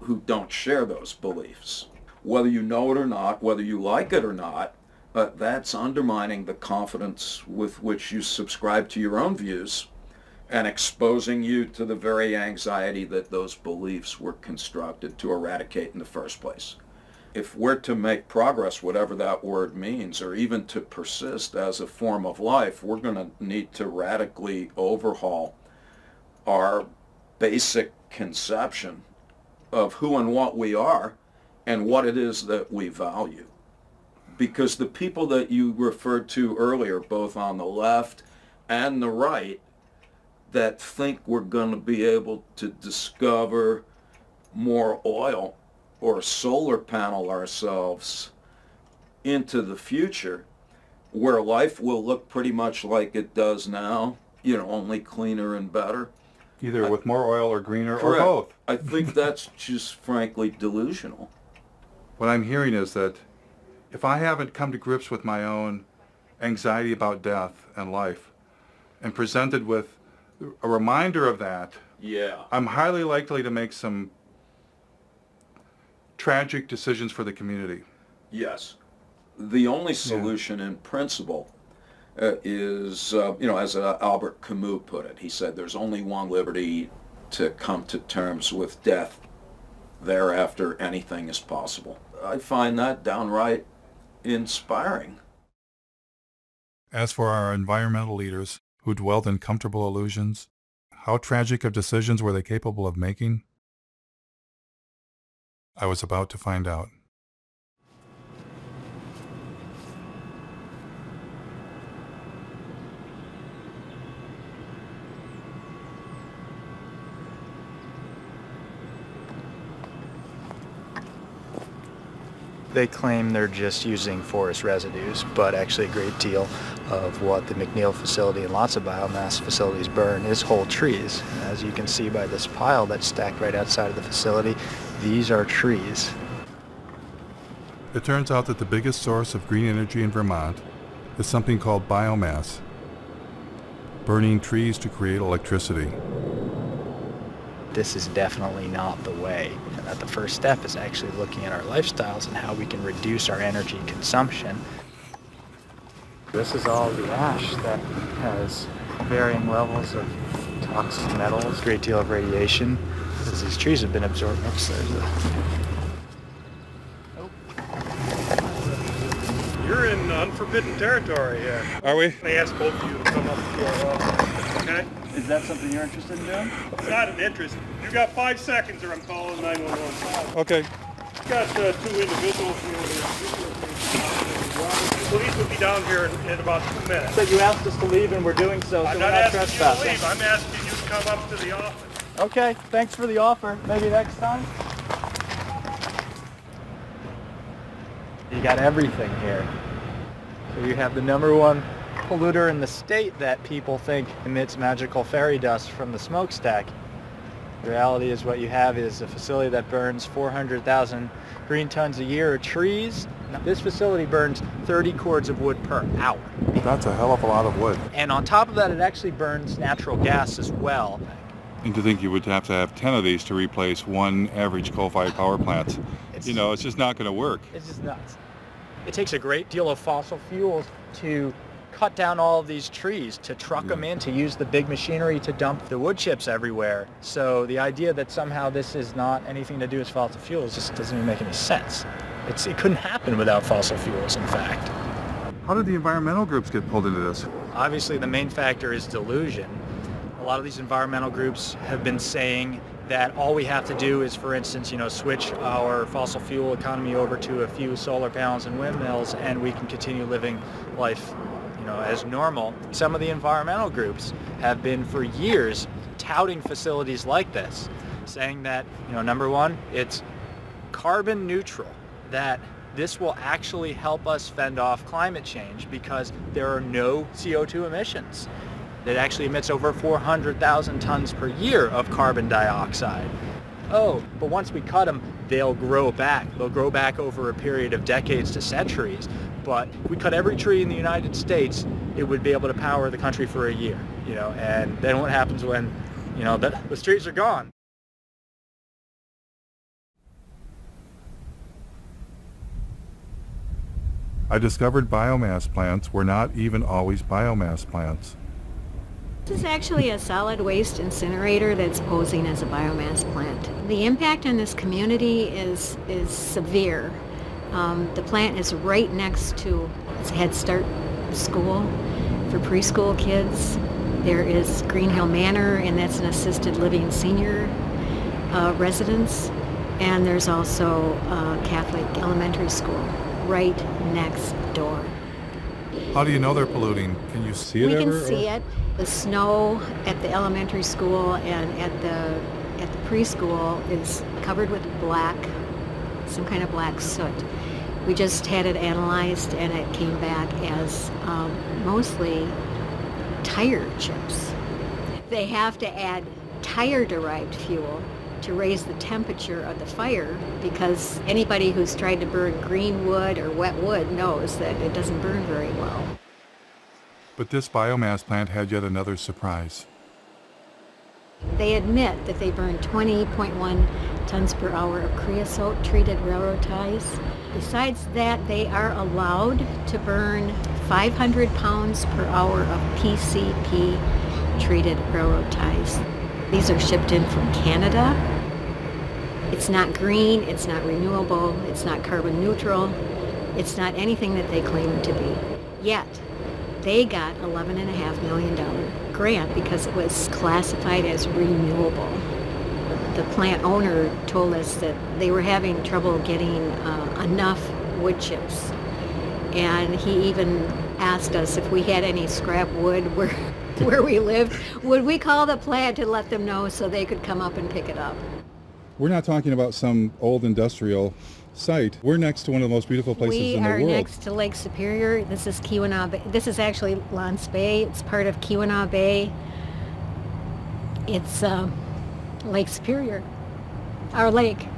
who don't share those beliefs? Whether you know it or not, whether you like it or not, uh, that's undermining the confidence with which you subscribe to your own views, and exposing you to the very anxiety that those beliefs were constructed to eradicate in the first place. if we're to make progress, whatever that word means, or even to persist as a form of life, we're going to need to radically overhaul our basic conception of who and what we are and what it is that we value. Because the people that you referred to earlier, both on the left and the right, that think we're going to be able to discover more oil or solar panel ourselves into the future, where life will look pretty much like it does now, you know, only cleaner and better. Either I, with more oil or greener, correct, or both. I think that's just frankly delusional. What I'm hearing is that if I haven't come to grips with my own anxiety about death and life, and presented with a reminder of that, yeah, I'm highly likely to make some tragic decisions for the community. Yes. The only solution, yeah, in principle uh, is, uh, you know, as uh, Albert Camus put it, he said, there's only one liberty: to come to terms with death. Thereafter, anything is possible. I find that downright inspiring. As for our environmental leaders who dwelt in comfortable illusions, how tragic of decisions were they capable of making? I was about to find out. They claim they're just using forest residues, but actually a great deal of what the McNeil facility and lots of biomass facilities burn is whole trees. As you can see by this pile that's stacked right outside of the facility, these are trees. It turns out that the biggest source of green energy in Vermont is something called biomass, burning trees to create electricity. This is definitely not the way. And that the first step is actually looking at our lifestyles and how we can reduce our energy consumption. This is all the ash that has varying levels of toxic metals, a great deal of radiation, as these trees have been absorbed. Oops, there's a... You're in unforbidden territory here. Are we? I asked both of you to come up to our office, okay? Is that something you're interested in doing? It's not an interest. You got five seconds or I'm calling nine one one. Okay. You've got uh, two individuals here. The police will be down here in, in about two minutes. But you asked us to leave and we're doing so, so I'm we're not, not trespassing. I'm not asking you to leave. I'm asking you to come up to the office. Okay. Thanks for the offer. Maybe next time? You got everything here. So you have the number one polluter in the state that people think emits magical fairy dust from the smokestack. The reality is what you have is a facility that burns four hundred thousand green tons a year of trees. This facility burns thirty cords of wood per hour. That's a hell of a lot of wood. And on top of that, it actually burns natural gas as well. And to think you would have to have ten of these to replace one average coal-fired power plant. It's, you know, it's just not going to work. It's just nuts. It takes a great deal of fossil fuels to cut down all of these trees, to truck, yeah, them in, to use the big machinery to dump the wood chips everywhere. So the idea that somehow this is not anything to do with fossil fuels just doesn't even make any sense. It's, it couldn't happen without fossil fuels, in fact. How did the environmental groups get pulled into this? Obviously, the main factor is delusion. A lot of these environmental groups have been saying that all we have to do is, for instance, you know, switch our fossil fuel economy over to a few solar panels and windmills, and we can continue living life, you know, as normal. Some of the environmental groups have been for years touting facilities like this, saying that, you know, number one, it's carbon neutral, that this will actually help us fend off climate change because there are no C O two emissions. It actually emits over four hundred thousand tons per year of carbon dioxide. Oh, but once we cut them, they'll grow back. They'll grow back over a period of decades to centuries. But if we cut every tree in the United States, it would be able to power the country for a year, you know, and then what happens when, you know, the, the trees are gone? I discovered biomass plants were not even always biomass plants. This is actually a solid waste incinerator that's posing as a biomass plant. The impact on this community is, is severe. Um, the plant is right next to Head Start School for preschool kids. There is Green Hill Manor, and that's an assisted living senior uh, residence. And there's also a Catholic elementary school right next door. How do you know they're polluting? Can you see it We ever, can see or? it. The snow at the elementary school and at the, at the preschool is covered with black, some kind of black soot. We just had it analyzed and it came back as um, mostly tire chips. They have to add tire-derived fuel to raise the temperature of the fire, because anybody who's tried to burn green wood or wet wood knows that it doesn't burn very well. But this biomass plant had yet another surprise. They admit that they burn twenty point one tons per hour of creosote-treated railroad ties. Besides that, they are allowed to burn five hundred pounds per hour of P C P-treated railroad ties. These are shipped in from Canada. It's not green, it's not renewable, it's not carbon neutral, it's not anything that they claim to be. Yet, they got eleven point five million dollars grant because it was classified as renewable. The plant owner told us that they were having trouble getting uh, enough wood chips. And he even asked us if we had any scrap wood where where we lived, would we call the plant to let them know so they could come up and pick it up? We're not talking about some old industrial site. We're next to one of the most beautiful places we in the world. We are next to Lake Superior. This is Keweenaw Bay. This is actually Lansing Bay. It's part of Keweenaw Bay. It's um, Lake Superior, our lake.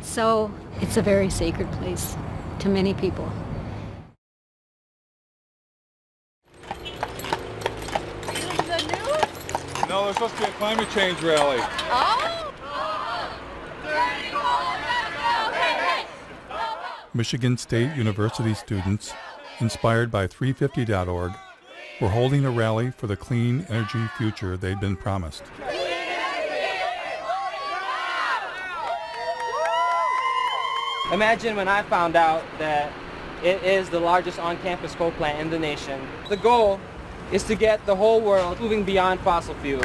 So it's a very sacred place to many people. No, there's supposed to be a climate change rally. Oh? Michigan State University students, inspired by three fifty dot org, were holding a rally for the clean energy future they'd been promised. Imagine when I found out that it is the largest on-campus coal plant in the nation. The goal is to get the whole world moving beyond fossil fuels.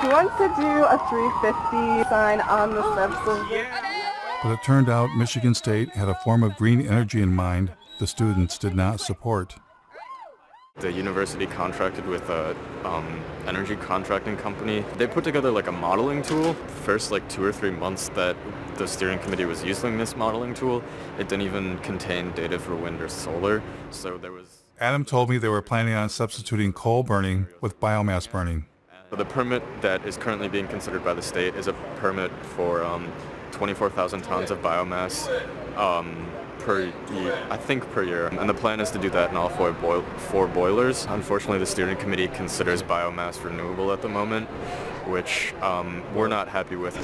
He wants to do a three fifty sign on the steps. Yeah. But it turned out Michigan State had a form of green energy in mind the students did not support. The university contracted with a um, energy contracting company. They put together like a modeling tool. First like two or three months that the steering committee was using this modeling tool, it didn't even contain data for wind or solar. So there was... Adam told me they were planning on substituting coal burning with biomass burning. The permit that is currently being considered by the state is a permit for um, twenty-four thousand tons of biomass um, per year, I think per year. And the plan is to do that in all four, boil four boilers. Unfortunately, the steering committee considers biomass renewable at the moment, which um, we're not happy with.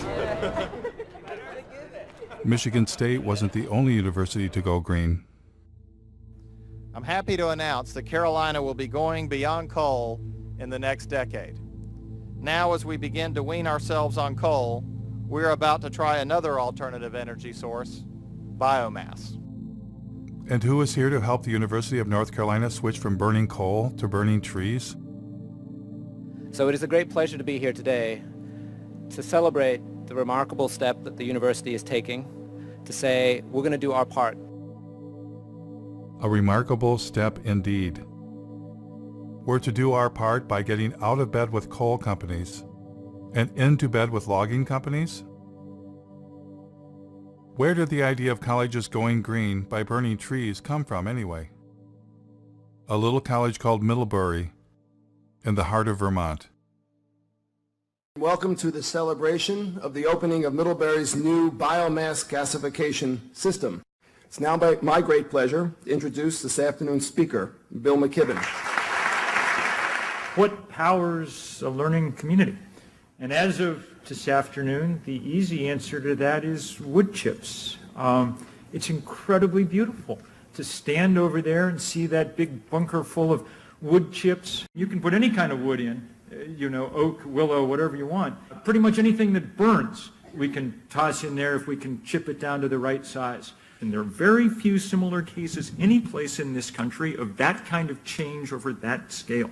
Michigan State wasn't the only university to go green. I'm happy to announce that Carolina will be going beyond coal in the next decade. Now, as we begin to wean ourselves on coal, we're about to try another alternative energy source, biomass. And who is here to help the University of North Carolina switch from burning coal to burning trees? So it is a great pleasure to be here today to celebrate the remarkable step that the university is taking to say, we're going to do our part. A remarkable step indeed. We're to do our part by getting out of bed with coal companies and into bed with logging companies? Where did the idea of colleges going green by burning trees come from anyway? A little college called Middlebury in the heart of Vermont. Welcome to the celebration of the opening of Middlebury's new biomass gasification system. It's now my great pleasure to introduce this afternoon's speaker, Bill McKibben. What powers a learning community? And as of this afternoon, the easy answer to that is wood chips. Um, it's incredibly beautiful to stand over there and see that big bunker full of wood chips. You can put any kind of wood in. You know, oak, willow, whatever you want. Pretty much anything that burns we can toss in there if we can chip it down to the right size. And there are very few similar cases any place in this country of that kind of change over that scale.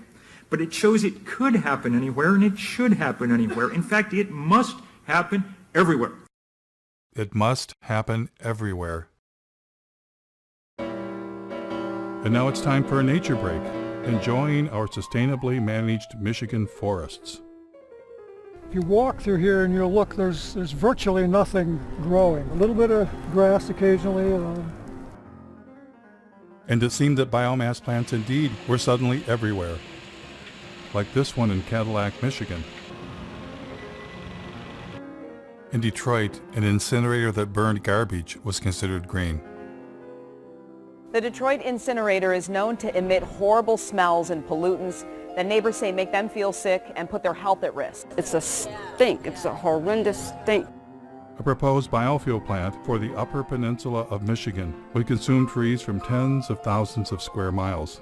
But it shows it could happen anywhere, and it should happen anywhere. In fact, it must happen everywhere. It must happen everywhere. And now it's time for a nature break, enjoying our sustainably managed Michigan forests. If you walk through here and you look, there's, there's virtually nothing growing. A little bit of grass occasionally. Uh... And it seemed that biomass plants indeed were suddenly everywhere, like this one in Cadillac, Michigan. In Detroit, an incinerator that burned garbage was considered green. The Detroit incinerator is known to emit horrible smells and pollutants that neighbors say make them feel sick and put their health at risk. It's a stink. It's a horrendous stink. A proposed biofuel plant for the Upper Peninsula of Michigan would consume trees from tens of thousands of square miles.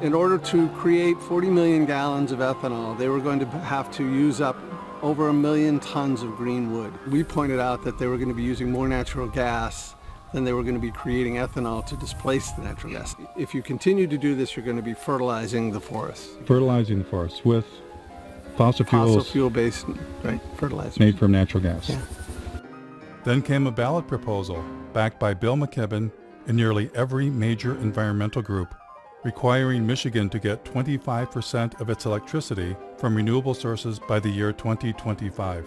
In order to create forty million gallons of ethanol, they were going to have to use up over a million tons of green wood. We pointed out that they were going to be using more natural gas than they were going to be creating ethanol to displace the natural gas. If you continue to do this, you're going to be fertilizing the forest. Fertilizing the forest with fossil fuels. Fossil fuel-based, right, fertilizers. Made from natural gas. Yeah. Then came a ballot proposal backed by Bill McKibben and nearly every major environmental group, requiring Michigan to get twenty-five percent of its electricity from renewable sources by the year twenty twenty-five.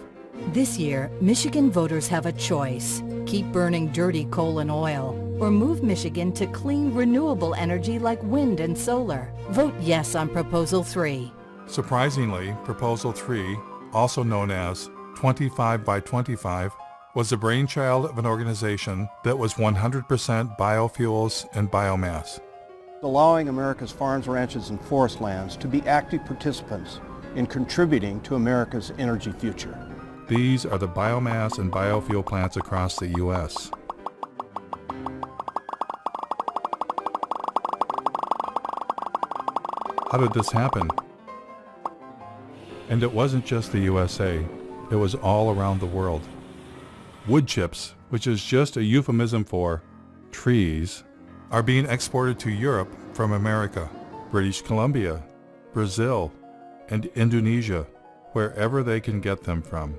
This year, Michigan voters have a choice. Keep burning dirty coal and oil, or move Michigan to clean, renewable energy like wind and solar. Vote yes on Proposal three. Surprisingly, Proposal three, also known as twenty-five by twenty-five, was the brainchild of an organization that was one hundred percent biofuels and biomass. Allowing America's farms, ranches, and forest lands to be active participants in contributing to America's energy future. These are the biomass and biofuel plants across the U S How did this happen? And it wasn't just the U S A, it was all around the world. Wood chips, which is just a euphemism for trees, are being exported to Europe from America, British Columbia, Brazil, and Indonesia, wherever they can get them from.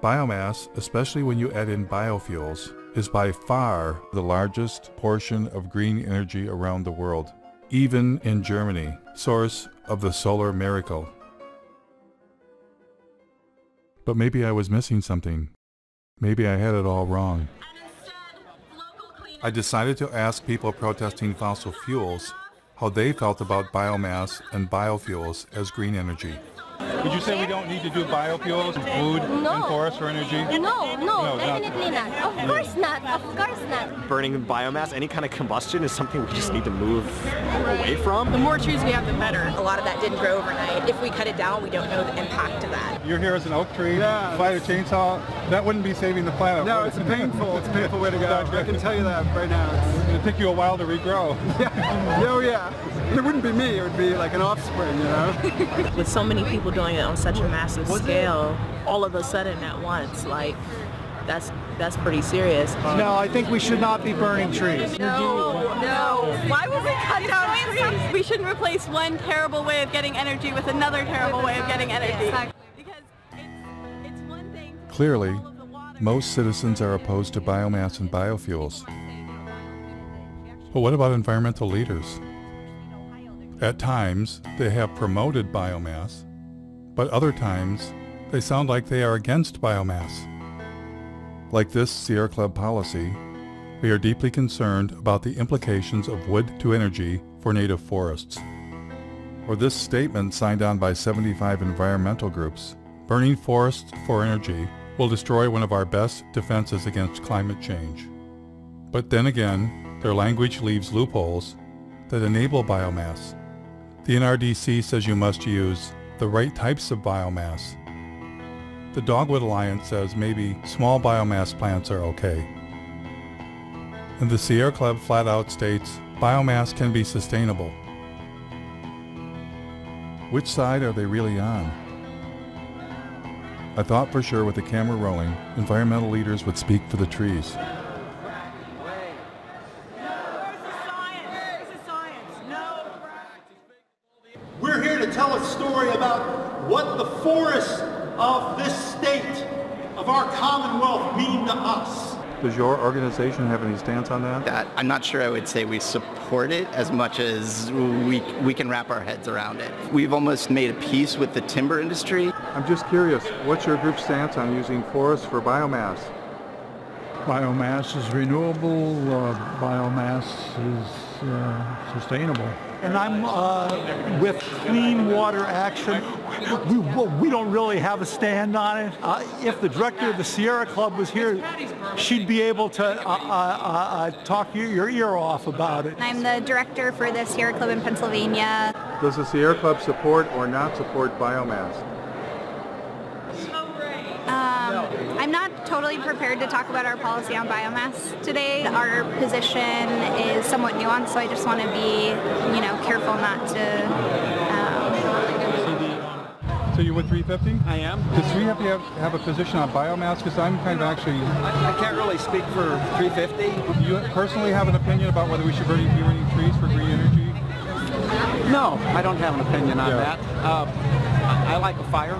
Biomass, especially when you add in biofuels, is by far the largest portion of green energy around the world, even in Germany, source of the solar miracle. But maybe I was missing something. Maybe I had it all wrong. I decided to ask people protesting fossil fuels how they felt about biomass and biofuels as green energy. Would you say we don't need to do biofuels and food no. and forest for energy? No, no, no definitely not. not. Of course not, of course not. Burning biomass, any kind of combustion, is something we just need to move away from. The more trees we have, the better. A lot of that didn't grow overnight. If we cut it down, we don't know the impact of that. You're here as an oak tree, yeah. Fly a chainsaw, that wouldn't be saving the planet. No, it's painful. It's a painful way to go. I can tell you that right now. It's going to take you a while to regrow. Yeah. Oh, yeah. It wouldn't be me. It would be like an offspring, you know? With so many people doing it on such a massive scale, all of a sudden at once, like, that's that's pretty serious. No, I think we should not be burning trees. No, no. Why would we cut down trees? We shouldn't replace one terrible way of getting energy with another terrible way of getting energy. Clearly, most citizens are opposed to biomass and biofuels. But what about environmental leaders? At times, they have promoted biomass, but other times, they sound like they are against biomass. Like this Sierra Club policy, we are deeply concerned about the implications of wood to energy for native forests. Or this statement signed on by seventy-five environmental groups, burning forests for energy will destroy one of our best defenses against climate change. But then again, their language leaves loopholes that enable biomass. The N R D C says you must use the right types of biomass. The Dogwood Alliance says maybe small biomass plants are okay. And the Sierra Club flat out states biomass can be sustainable. Which side are they really on? I thought for sure with the camera rolling, environmental leaders would speak for the trees. We're here to tell a story about what the forests of this state, of our commonwealth, mean to us. Does your organization have any stance on that? that? I'm not sure I would say we support it as much as we, we can wrap our heads around it. We've almost made a peace with the timber industry. I'm just curious, what's your group's stance on using forests for biomass? Biomass is renewable, uh, biomass is uh, sustainable. And I'm uh, with Clean Water Action. We, we don't really have a stand on it. Uh, if the director of the Sierra Club was here, she'd be able to uh, uh, uh, talk your, your ear off about it. I'm the director for the Sierra Club in Pennsylvania. Does the Sierra Club support or not support biomass? Um, I'm not totally prepared to talk about our policy on biomass today. Our position is somewhat nuanced, so I just want to be, you know, careful not to. Um... So you're with three fifty? I am. Does three fifty have, have a position on biomass? Because I'm kind of actually... I, I can't really speak for three fifty. Do you personally have an opinion about whether we should be burning trees for green energy? No, I don't have an opinion on yeah. that. Uh, I, I like a fire.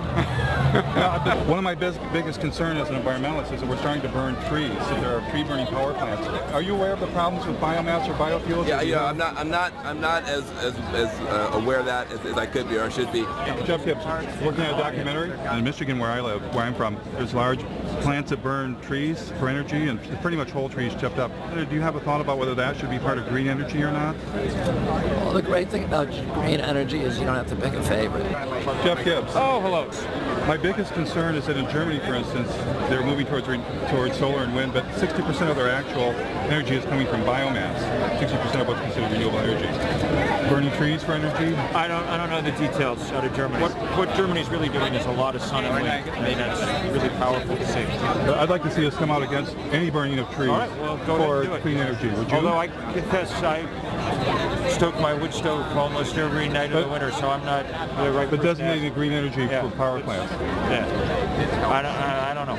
One of my best, biggest concerns as an environmentalist is that we're starting to burn trees. So there are tree-burning power plants. Are you aware of the problems with biomass or biofuels? Yeah, yeah, I'm not. I'm not. I'm not as as, as uh, aware of that as, as I could be or should be. Jeff Gibbs, working on a documentary in Michigan, where I live, where I'm from. There's large plants that burn trees for energy, and pretty much whole trees chipped up. Do you have a thought about whether that should be part of green energy or not? Well, the great thing about green energy is you don't have to pick a favorite. Jeff Gibbs. Oh, hello. My biggest concern is that in Germany, for instance, they're moving towards towards solar and wind, but sixty percent of their actual energy is coming from biomass. sixty percent of what's considered renewable energy. Burning trees for energy? I don't I don't know the details out of Germany. What, what Germany's really doing is a lot of sun and wind. I mean, that's really powerful to see. I'd like to see us come out against any burning of trees All right, well, go for clean energy. Would you? Although I confess I stoke my wood stove almost every night but, of the winter, so I'm not the right. But designating green energy yeah, for power plants. Yeah, I don't, I, I don't know.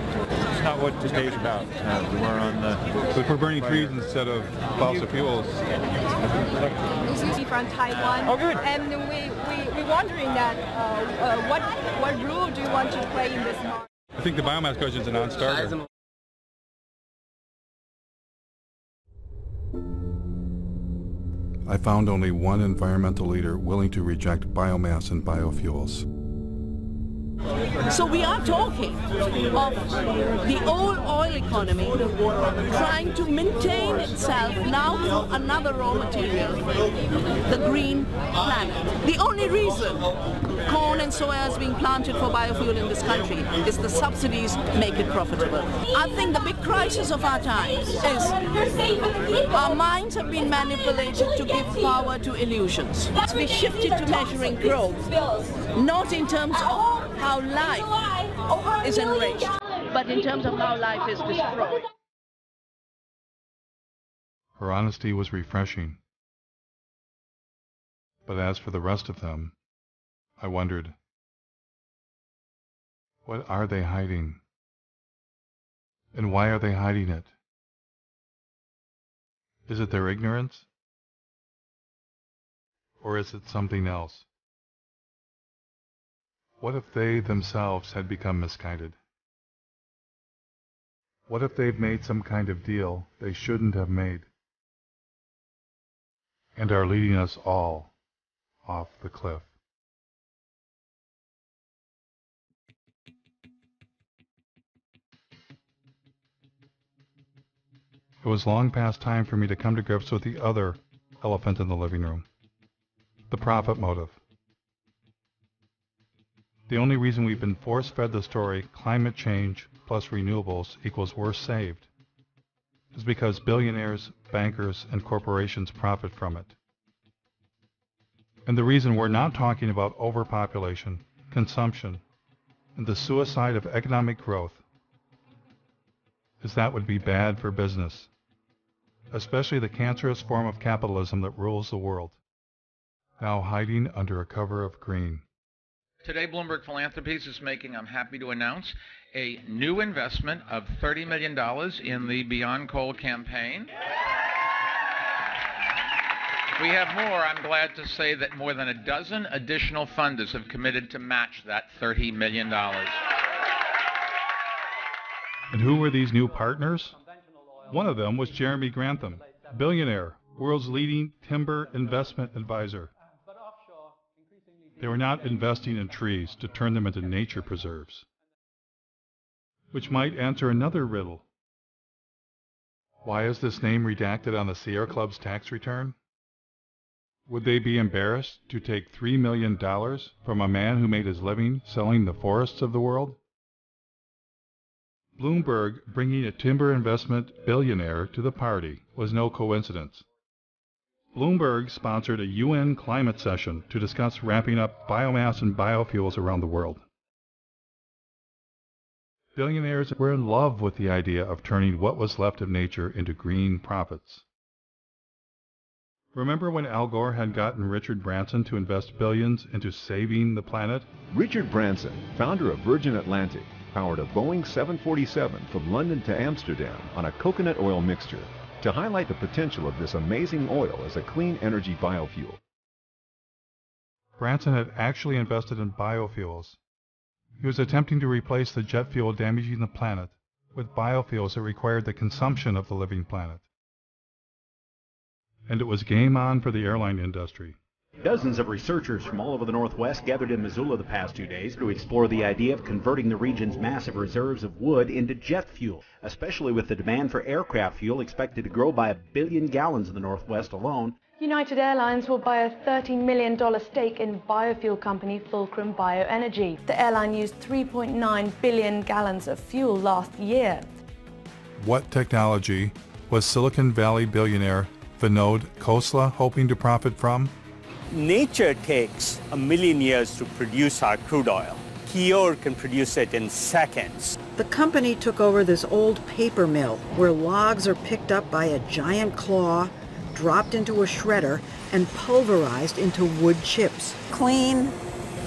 It's not what today's about. Uh, we're on the. But for burning trees instead of fossil fuels. Excuse me, from Taiwan. Oh, good. And we we we're wondering that uh, uh, what what role do you want to play in this market? I think the biomass question is a non-starter. I found only one environmental leader willing to reject biomass and biofuels. So we are talking of the old oil economy trying to maintain itself now through another raw material, the green planet. The only reason corn and soya is being planted for biofuel in this country is the subsidies make it profitable. I think the big crisis of our time is our minds have been manipulated to give power to illusions. We shifted to measuring growth, not in terms of how life is enriched, but in terms of how life is destroyed. Her honesty was refreshing. But as for the rest of them, I wondered, what are they hiding? And why are they hiding it? Is it their ignorance? Or is it something else? What if they themselves had become misguided? What if they've made some kind of deal they shouldn't have made and are leading us all off the cliff? It was long past time for me to come to grips with the other elephant in the living room, the profit motive. The only reason we've been force-fed the story, climate change plus renewables equals worse saved, is because billionaires, bankers, and corporations profit from it. And the reason we're not talking about overpopulation, consumption, and the suicide of economic growth is that would be bad for business, especially the cancerous form of capitalism that rules the world, now hiding under a cover of green. Today, Bloomberg Philanthropies is making, I'm happy to announce, a new investment of thirty million dollars in the Beyond Coal campaign. We have more. I'm glad to say that more than a dozen additional funders have committed to match that thirty million dollars. And who were these new partners? One of them was Jeremy Grantham, billionaire, world's leading timber investment advisor. They were not investing in trees to turn them into nature preserves, which might answer another riddle. Why is this name redacted on the Sierra Club's tax return? Would they be embarrassed to take three million dollars from a man who made his living selling the forests of the world? Bloomberg bringing a timber investment billionaire to the party was no coincidence. Bloomberg sponsored a U N climate session to discuss wrapping up biomass and biofuels around the world. Billionaires were in love with the idea of turning what was left of nature into green profits. Remember when Al Gore had gotten Richard Branson to invest billions into saving the planet? Richard Branson, founder of Virgin Atlantic, powered a Boeing seven forty-seven from London to Amsterdam on a coconut oil mixture to highlight the potential of this amazing oil as a clean energy biofuel. Branson had actually invested in biofuels. He was attempting to replace the jet fuel damaging the planet with biofuels that required the consumption of the living planet. And it was game on for the airline industry. Dozens of researchers from all over the Northwest gathered in Missoula the past two days to explore the idea of converting the region's massive reserves of wood into jet fuel, especially with the demand for aircraft fuel expected to grow by a billion gallons in the Northwest alone. United Airlines will buy a thirty million dollars stake in biofuel company Fulcrum Bioenergy. The airline used three point nine billion gallons of fuel last year. What technology was Silicon Valley billionaire Vinod Khosla hoping to profit from? Nature takes a million years to produce our crude oil. Keyore can produce it in seconds. The company took over this old paper mill where logs are picked up by a giant claw, dropped into a shredder, and pulverized into wood chips. Clean,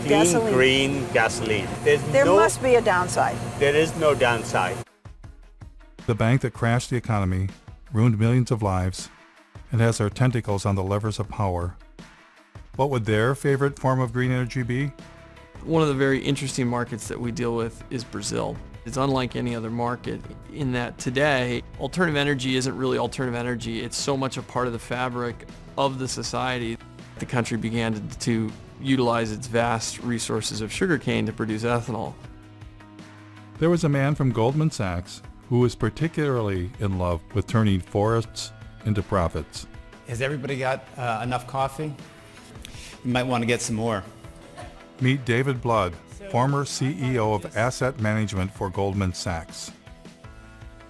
Clean gasoline. green gasoline. There's there no, must be a downside. There is no downside. The bank that crashed the economy, ruined millions of lives, and has their tentacles on the levers of power. What would their favorite form of green energy be? One of the very interesting markets that we deal with is Brazil. It's unlike any other market in that today, alternative energy isn't really alternative energy. It's so much a part of the fabric of the society. The country began to, to utilize its vast resources of sugarcane to produce ethanol. There was a man from Goldman Sachs who was particularly in love with turning forests into profits. Has everybody got uh, enough coffee? You might want to get some more. Meet David Blood, former C E O of Asset Management for Goldman Sachs.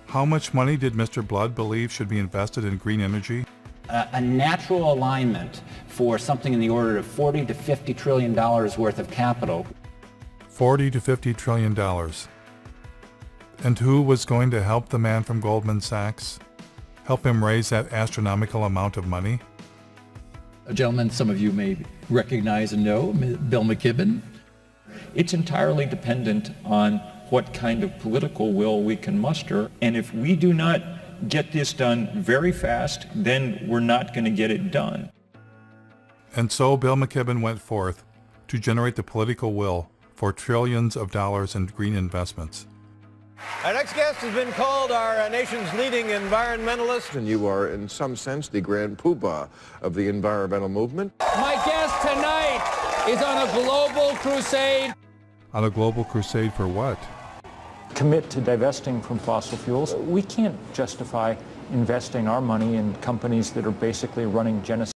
How much money did Mister Blood believe should be invested in green energy? Uh, a natural alignment for something in the order of forty to fifty trillion dollars worth of capital. forty to fifty trillion dollars. And who was going to help the man from Goldman Sachs? Help him raise that astronomical amount of money? A gentleman some of you may recognize and know, Bill McKibben. It's entirely dependent on what kind of political will we can muster. And if we do not get this done very fast, then we're not going to get it done. And so Bill McKibben went forth to generate the political will for trillions of dollars in green investments. Our next guest has been called our nation's leading environmentalist. And you are, in some sense, the grand poobah of the environmental movement. My guest tonight is on a global crusade. On a global crusade for what? Commit to divesting from fossil fuels. We can't justify investing our money in companies that are basically running genocide.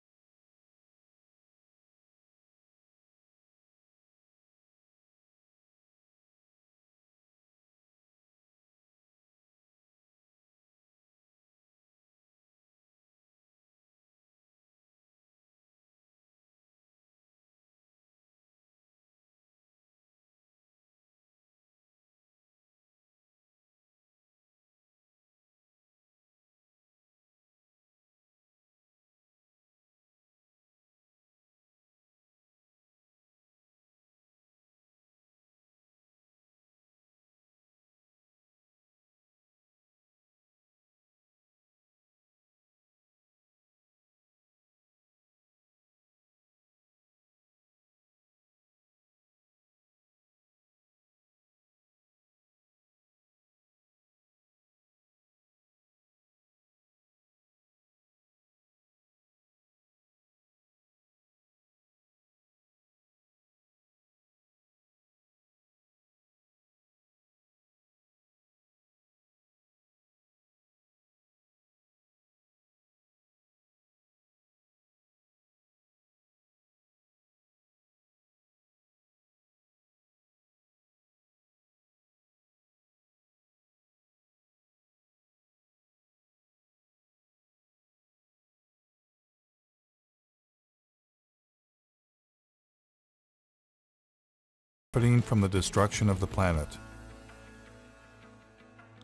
profiting from the destruction of the planet,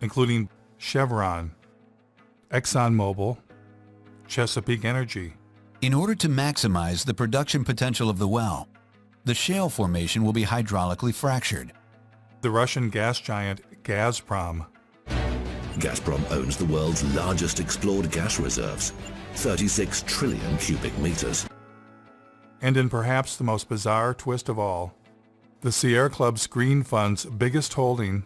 including Chevron, ExxonMobil, Chesapeake Energy. In order to maximize the production potential of the well, the shale formation will be hydraulically fractured. The Russian gas giant Gazprom. Gazprom owns the world's largest explored gas reserves, thirty-six trillion cubic meters. And in perhaps the most bizarre twist of all, the Sierra Club's Green Fund's biggest holding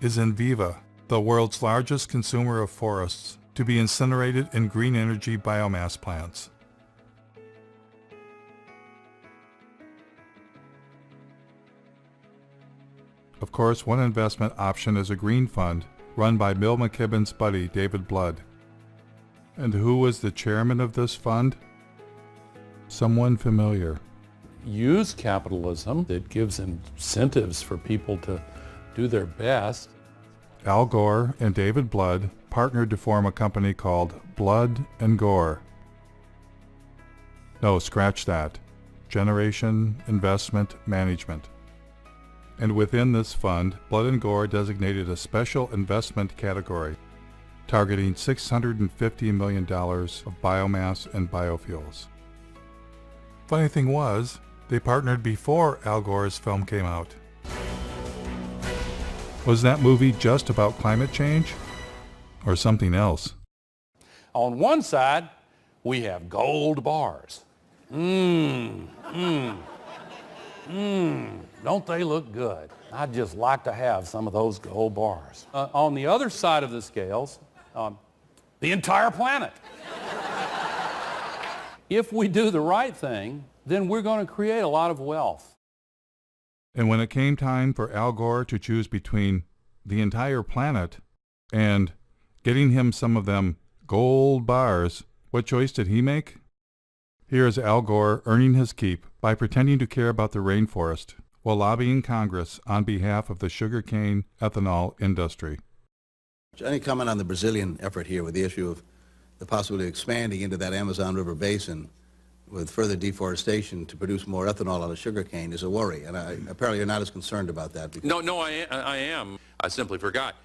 is Enviva, the world's largest consumer of forests, to be incinerated in green energy biomass plants. Of course, one investment option is a green fund run by Bill McKibben's buddy, David Blood. And who was the chairman of this fund? Someone familiar. Use capitalism that gives incentives for people to do their best. Al Gore and David Blood partnered to form a company called Blood and Gore. No, scratch that. Generation Investment Management. And within this fund, Blood and Gore designated a special investment category targeting six hundred fifty million dollars of biomass and biofuels. Funny thing was, they partnered before Al Gore's film came out. Was that movie just about climate change? Or something else? On one side, we have gold bars. Mmm, mmm, mmm. Don't they look good? I'd just like to have some of those gold bars. Uh, on the other side of the scales, um, the entire planet. If we do the right thing, then we're going to create a lot of wealth. And when it came time for Al Gore to choose between the entire planet and getting him some of them gold bars, what choice did he make? Here is Al Gore earning his keep by pretending to care about the rainforest while lobbying Congress on behalf of the sugarcane ethanol industry. Any comment on the Brazilian effort here with the issue of the possibility of expanding into that Amazon River basin with further deforestation to produce more ethanol out of sugarcane is a worry, and I, apparently you're not as concerned about that. Because no, no, I, I am. I simply forgot.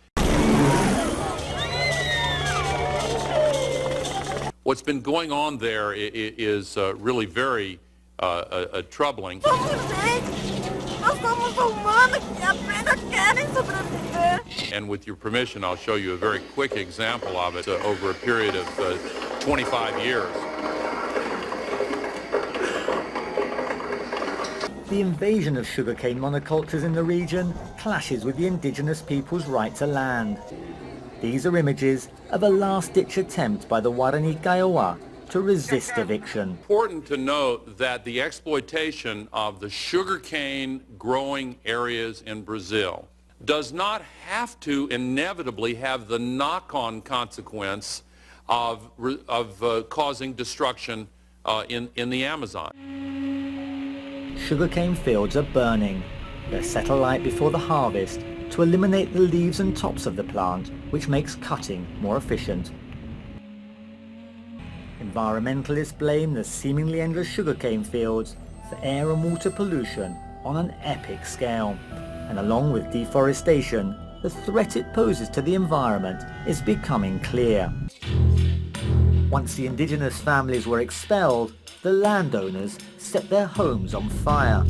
What's been going on there is uh, really very uh, uh, troubling. And with your permission, I'll show you a very quick example of it uh, over a period of uh, twenty-five years. The invasion of sugarcane monocultures in the region clashes with the indigenous people's right to land. These are images of a last-ditch attempt by the Guarani Kiowa to resist eviction. It's important to note that the exploitation of the sugarcane growing areas in Brazil does not have to inevitably have the knock-on consequence of, of uh, causing destruction uh, in, in the Amazon. Sugarcane fields are burning. They're set alight before the harvest to eliminate the leaves and tops of the plant, which makes cutting more efficient. Environmentalists blame the seemingly endless sugarcane fields for air and water pollution on an epic scale. And along with deforestation, the threat it poses to the environment is becoming clear. Once the indigenous families were expelled, the landowners set their homes on fire.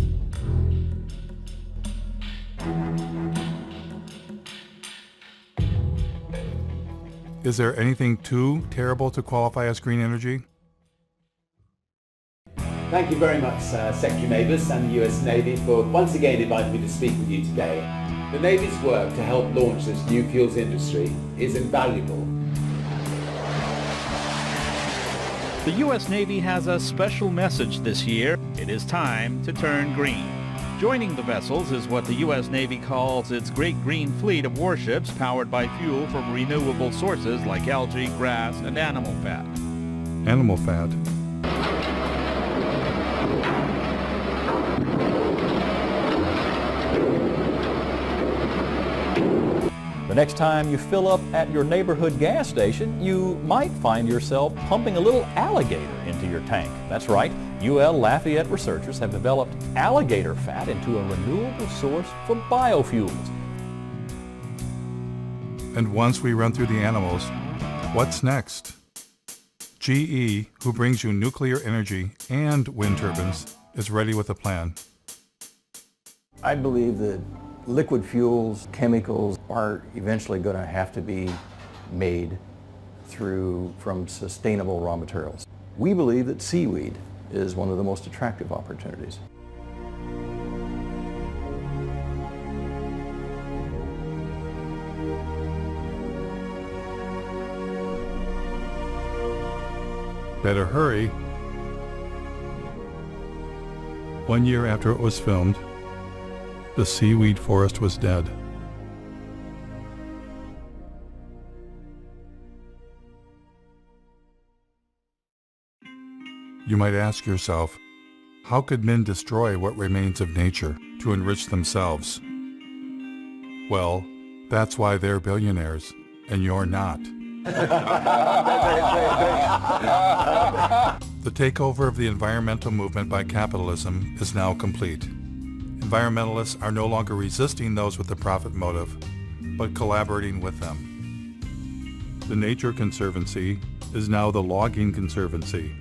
Is there anything too terrible to qualify as green energy? Thank you very much, uh, Secretary Mavis and the U S Navy for once again inviting me to speak with you today. The Navy's work to help launch this new fuels industry is invaluable. The U S Navy has a special message this year. It is time to turn green. Joining the vessels is what the U S Navy calls its Great Green Fleet of warships powered by fuel from renewable sources like algae, grass, and animal fat. Animal fat. The next time you fill up at your neighborhood gas station, you might find yourself pumping a little alligator into your tank. That's right. U L Lafayette researchers have developed alligator fat into a renewable source for biofuels. And once we run through the animals, what's next? G E, who brings you nuclear energy and wind turbines, is ready with a plan. I believe that liquid fuels, chemicals, are eventually going to have to be made through from sustainable raw materials. We believe that seaweed is one of the most attractive opportunities. Better hurry. One year after it was filmed, the seaweed forest was dead. You might ask yourself, how could men destroy what remains of nature to enrich themselves? Well, that's why they're billionaires, and you're not. The takeover of the environmental movement by capitalism is now complete. Environmentalists are no longer resisting those with the profit motive, but collaborating with them. The Nature Conservancy is now the Logging Conservancy.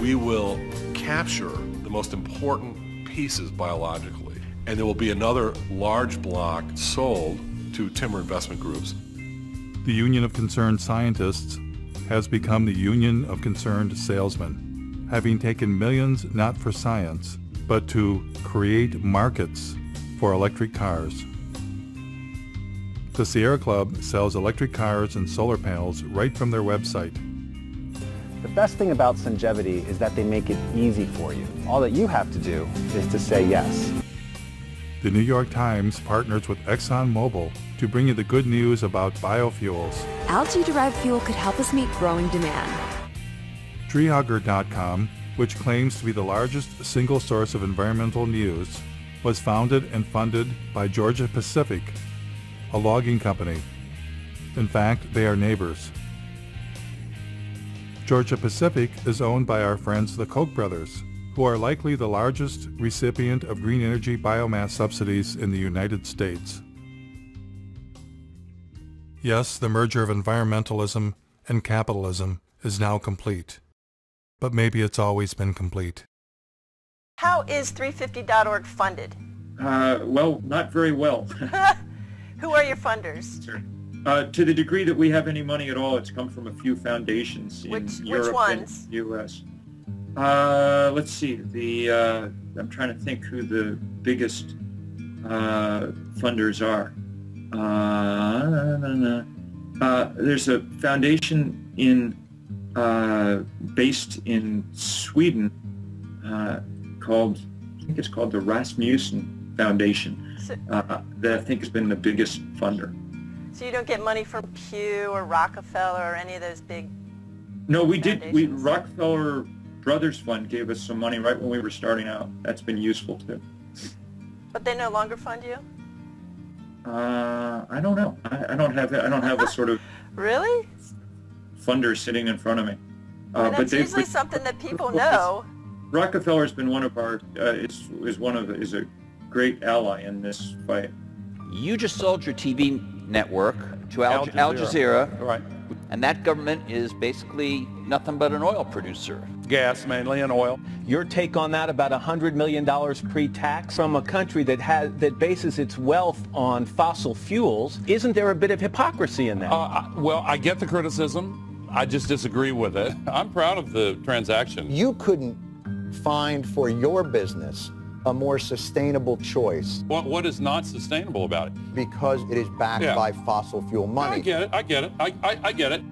We will capture the most important pieces biologically, and there will be another large block sold to timber investment groups. The Union of Concerned Scientists has become the Union of Concerned Salesmen, having taken millions not for science, but to create markets for electric cars. The Sierra Club sells electric cars and solar panels right from their website. The best thing about Sungevity is that they make it easy for you. All that you have to do is to say yes. The New York Times partners with ExxonMobil to bring you the good news about biofuels. Algae-derived fuel could help us meet growing demand. Treehugger dot com, which claims to be the largest single source of environmental news, was founded and funded by Georgia-Pacific, a logging company. In fact, they are neighbors. Georgia-Pacific is owned by our friends the Koch brothers, who are likely the largest recipient of green energy biomass subsidies in the United States. Yes, the merger of environmentalism and capitalism is now complete, but maybe it's always been complete. How is three fifty dot org funded? Uh, well, not very well. Who are your funders? Sure. Uh, to the degree that we have any money at all, it's come from a few foundations in which, Europe which ones? and the U S Uh, let's see, the, uh, I'm trying to think who the biggest uh, funders are. Uh, no, no, no. Uh, there's a foundation in uh, based in Sweden uh, called, I think it's called the Rasmussen Foundation, uh, that I think has been the biggest funder. So you don't get money from Pew or Rockefeller or any of those big No, we did. We Rockefeller Brothers Fund gave us some money right when we were starting out. That's been useful too. But they no longer fund you? Uh, I don't know. I, I don't have. I don't have a sort of really funder sitting in front of me. Uh, I mean, that's but usually something that people know. Rockefeller's been one of our uh, is is one of is a great ally in this fight. You just sold your T V network to Al, Al, Jazeera. Al Jazeera, right? And that government is basically nothing but an oil producer. Gas mainly and oil. Your take on that, about one hundred million dollars pre-tax from a country that has that bases its wealth on fossil fuels, isn't there a bit of hypocrisy in that? Uh, I, well, I get the criticism. I just disagree with it. I'm proud of the transaction. You couldn't find for your business a more sustainable choice. What, what is not sustainable about it? Because it is backed yeah. by fossil fuel money. I get it, I get it, I, I, I get it.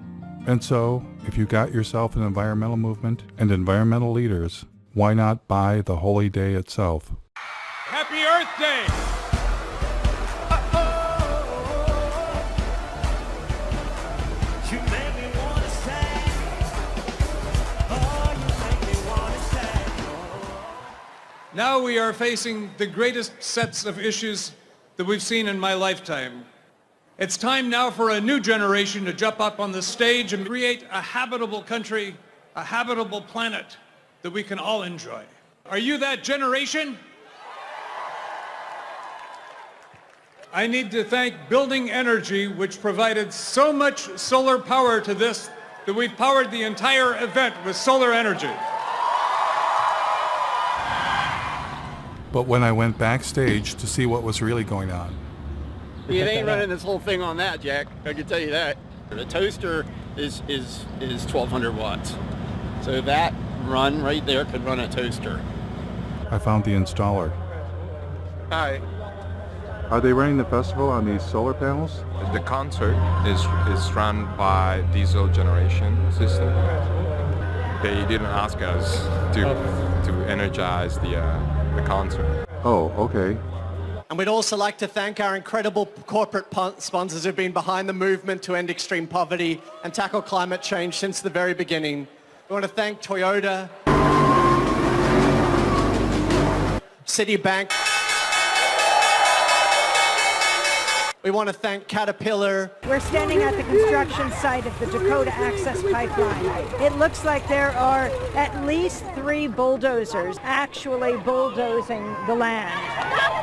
And so, if you got yourself an environmental movement and environmental leaders, why not buy the holy day itself? Happy Earth Day! Uh-oh. You made me wanna say. Oh, you made me wanna say. Now we are facing the greatest sets of issues that we've seen in my lifetime. It's time now for a new generation to jump up on the stage and create a habitable country, a habitable planet, that we can all enjoy. Are you that generation? I need to thank Building Energy, which provided so much solar power to this that we've powered the entire event with solar energy. But when I went backstage to see what was really going on... It ain't running this whole thing on that, Jack. I can tell you that. The toaster is, is, is twelve hundred watts. So that run right there could run a toaster. I found the installer. Hi. Are they running the festival on these solar panels? The concert is, is run by diesel generation system. They didn't ask us to, to energize the, uh, the concert. Oh, okay. And we'd also like to thank our incredible corporate sponsors who've been behind the movement to end extreme poverty and tackle climate change since the very beginning. We want to thank Toyota, Citibank. We want to thank Caterpillar. We're standing at the construction site of the Dakota Access Pipeline. It looks like there are at least three bulldozers actually bulldozing the land.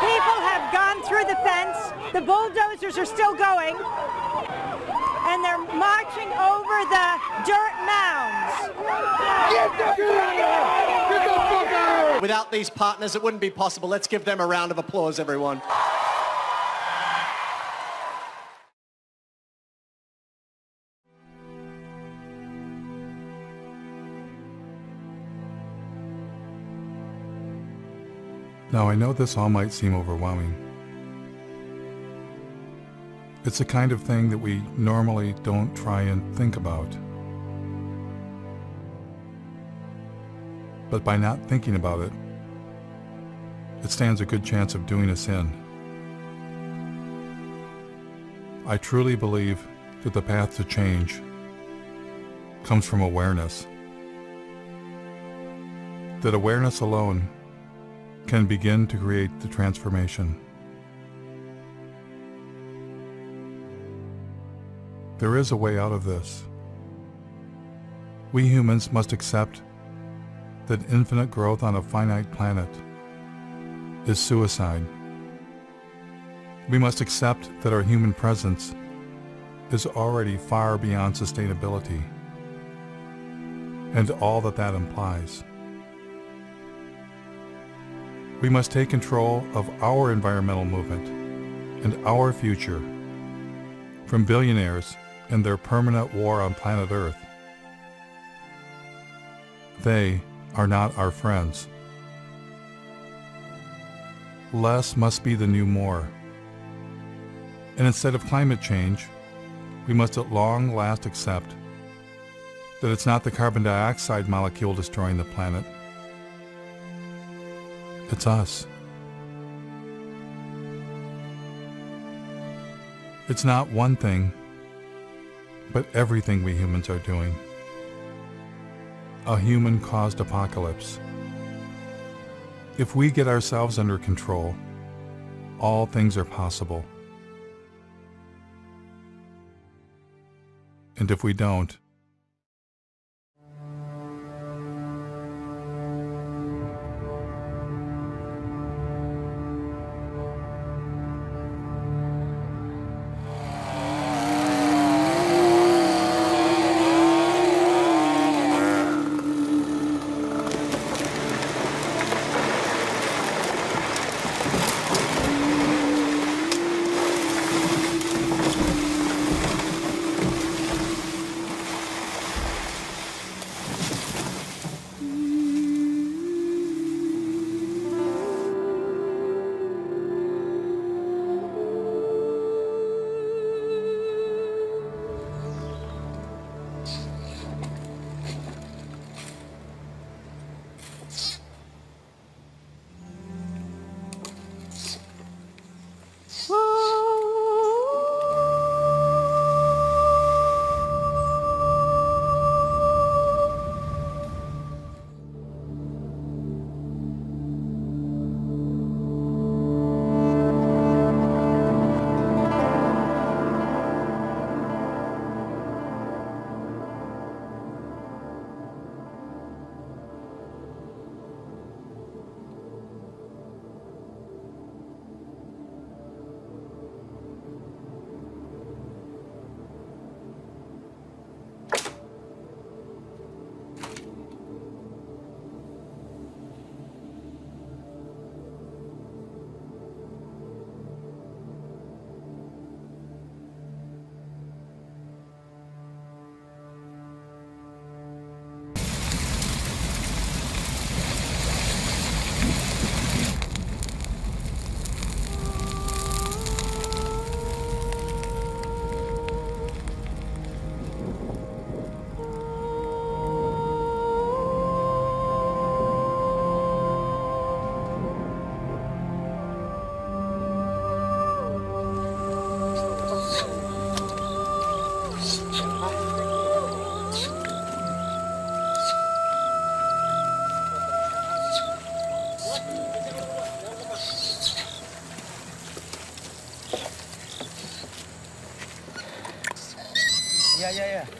People have gone through the fence. The bulldozers are still going. And they're marching over the dirt mounds. Get the Get the fuck out! Without these partners, it wouldn't be possible. Let's give them a round of applause, everyone. Now, I know this all might seem overwhelming. It's the kind of thing that we normally don't try and think about. But by not thinking about it, it stands a good chance of doing us in. I truly believe that the path to change comes from awareness. That awareness alone can begin to create the transformation. There is a way out of this. We humans must accept that infinite growth on a finite planet is suicide. We must accept that our human presence is already far beyond sustainability and all that that implies. We must take control of our environmental movement and our future from billionaires and their permanent war on planet Earth. They are not our friends. Less must be the new more. And instead of climate change, we must at long last accept that it's not the carbon dioxide molecule destroying the planet. It's us. It's not one thing, but everything we humans are doing. A human-caused apocalypse. If we get ourselves under control, all things are possible. And if we don't, Yeah, yeah, yeah.